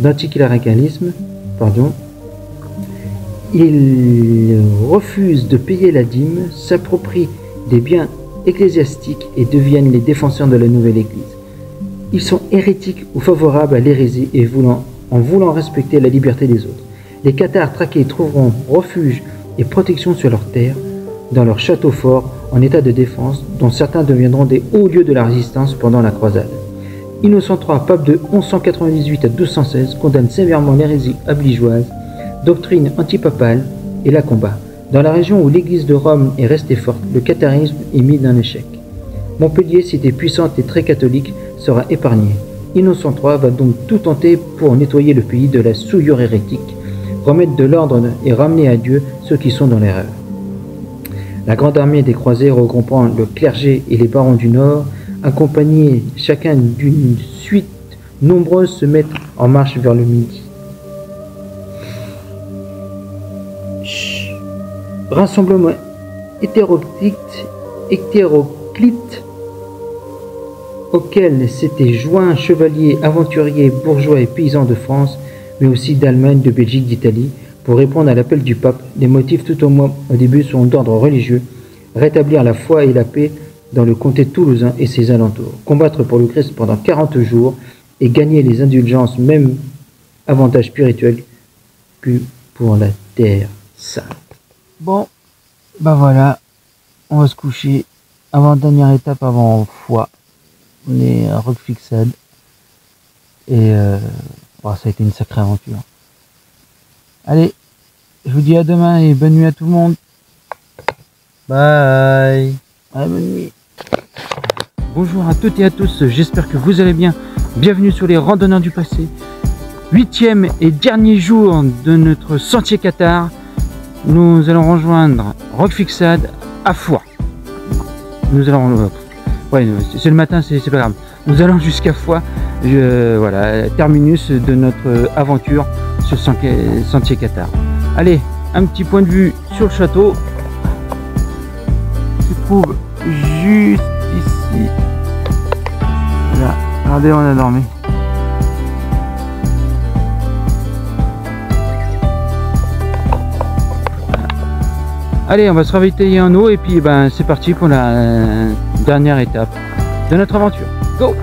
d'anticléricalisme, pardon. Ils refusent de payer la dîme, s'approprient des biens ecclésiastiques et deviennent les défenseurs de la nouvelle Église. Ils sont hérétiques ou favorables à l'hérésie et voulant, en voulant respecter la liberté des autres. Les cathares traqués trouveront refuge et protection sur leurs terres, dans leurs châteaux forts en état de défense, dont certains deviendront des hauts lieux de la résistance pendant la croisade. Innocent trois, pape de mille cent quatre-vingt-dix-huit à mille deux cent seize, condamne sévèrement l'hérésie albigeoise, doctrine antipapale, et la combat. Dans la région où l'église de Rome est restée forte, le catharisme est mis d'un échec. Montpellier, cité puissante et très catholique, sera épargnée. Innocent trois va donc tout tenter pour nettoyer le pays de la souillure hérétique, remettre de l'ordre et ramener à Dieu ceux qui sont dans l'erreur. La grande armée des croisés, regroupant le clergé et les barons du Nord, accompagnés chacun d'une suite nombreuse, se mettent en marche vers le midi. Rassemblement hétéroclite, hétéroclite auxquels s'étaient joints chevaliers, aventuriers, bourgeois et paysans de France, mais aussi d'Allemagne, de Belgique, d'Italie, pour répondre à l'appel du pape. Les motifs tout au moins au début sont d'ordre religieux, rétablir la foi et la paix dans le comté toulousain et ses alentours, combattre pour le Christ pendant quarante jours et gagner les indulgences, même avantages spirituels, que pour la terre sainte. Bon, ben voilà, on va se coucher. Avant-dernière étape avant Foix, on est à Roquefixade et euh, oh, ça a été une sacrée aventure. Allez, je vous dis à demain et bonne nuit à tout le monde. Bye. Allez, bonne nuit. Bonjour à toutes et à tous, j'espère que vous allez bien. Bienvenue sur les randonneurs du passé. Huitième et dernier jour de notre sentier Qatar. Nous allons rejoindre Roquefixade à Foix. Nous allons... Ouais, c'est le matin, c'est pas grave. Nous allons jusqu'à Foix, je, voilà, terminus de notre aventure sur sentier Qatar. Allez, un petit point de vue sur le château. Se trouve juste ici. Voilà, regardez, on a dormi. Allez, on va se ravitailler en eau et puis ben, c'est parti pour la euh, dernière étape de notre aventure. Go!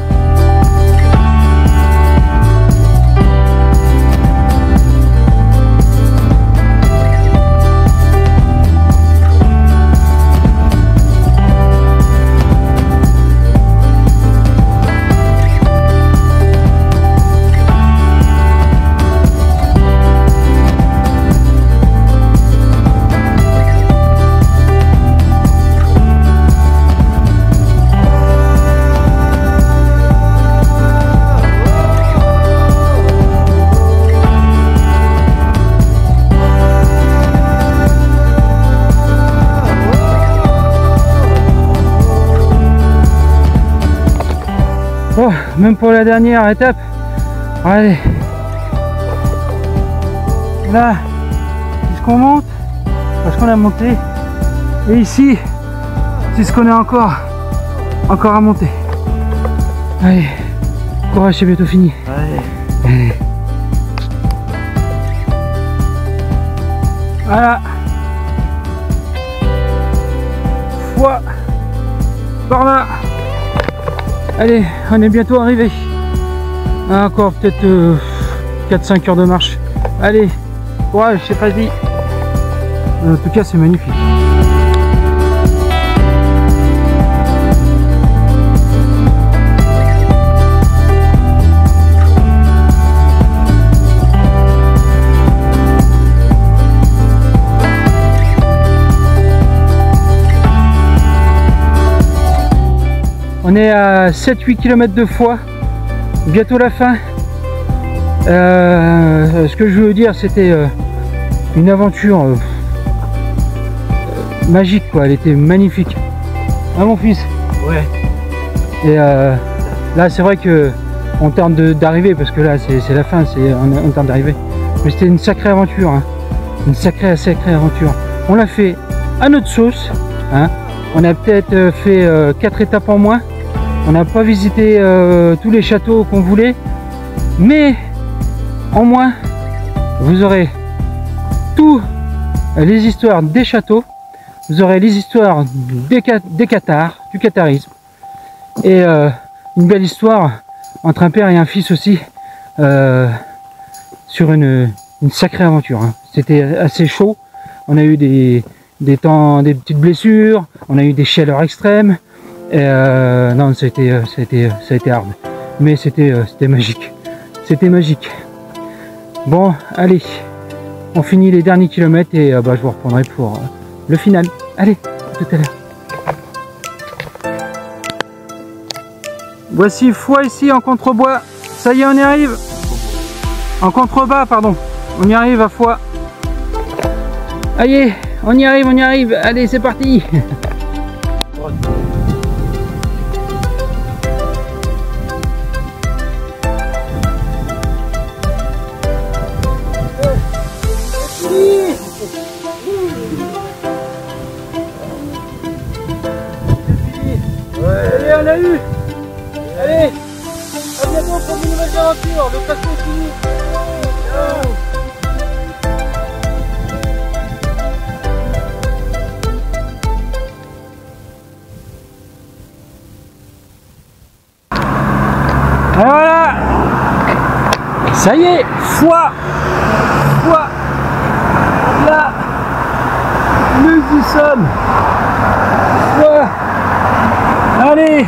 Oh, même pour la dernière étape, allez, là, c'est ce qu'on monte, parce qu'on a monté, et ici, c'est ce qu'on a encore, encore à monter. Allez, courage, c'est bientôt fini. Allez. Allez. Voilà, Foix, par là. Allez, on est bientôt arrivé. Encore peut-être euh, quatre cinq heures de marche. Allez, courage, c'est pas dit. En tout cas, c'est magnifique. On est à sept huit kilomètres de Foix, bientôt la fin. Euh, ce que je veux dire, c'était euh, une aventure euh, magique, quoi. Elle était magnifique. Hein, mon fils? Ouais. Et euh, là, c'est vrai que en termes d'arrivée, parce que là, c'est la fin, c'est en, en termes d'arrivée. Mais c'était une sacrée aventure, hein. Une sacrée, sacrée aventure. On l'a fait à notre sauce, hein. On a peut-être fait euh, quatre étapes en moins. On n'a pas visité euh, tous les châteaux qu'on voulait, mais en moins, vous aurez toutes les histoires des châteaux, vous aurez les histoires des, des Qatars, du qatarisme, et euh, une belle histoire entre un père et un fils aussi, euh, sur une, une sacrée aventure. Hein. C'était assez chaud, on a eu des, des, temps, des petites blessures, on a eu des chaleurs extrêmes. Et euh, non, ça a été, ça a été, ça a été hard, mais c'était c'était magique, c'était magique. Bon, allez, on finit les derniers kilomètres et bah, je vous reprendrai pour le final. Allez, à tout à l'heure. Voici Foix ici en contrebas. Ça y est, on y arrive. En contrebas, pardon. On y arrive à Foix. Allez, on y arrive, on y arrive. Allez, c'est parti. Allez, on a eu. Allez. Allez, à bientôt pour une nouvelle aventure. Le passe continue. Ciao. Et voilà, ça y est, Foix, Foix, là, nous y sommes, Foix, allez.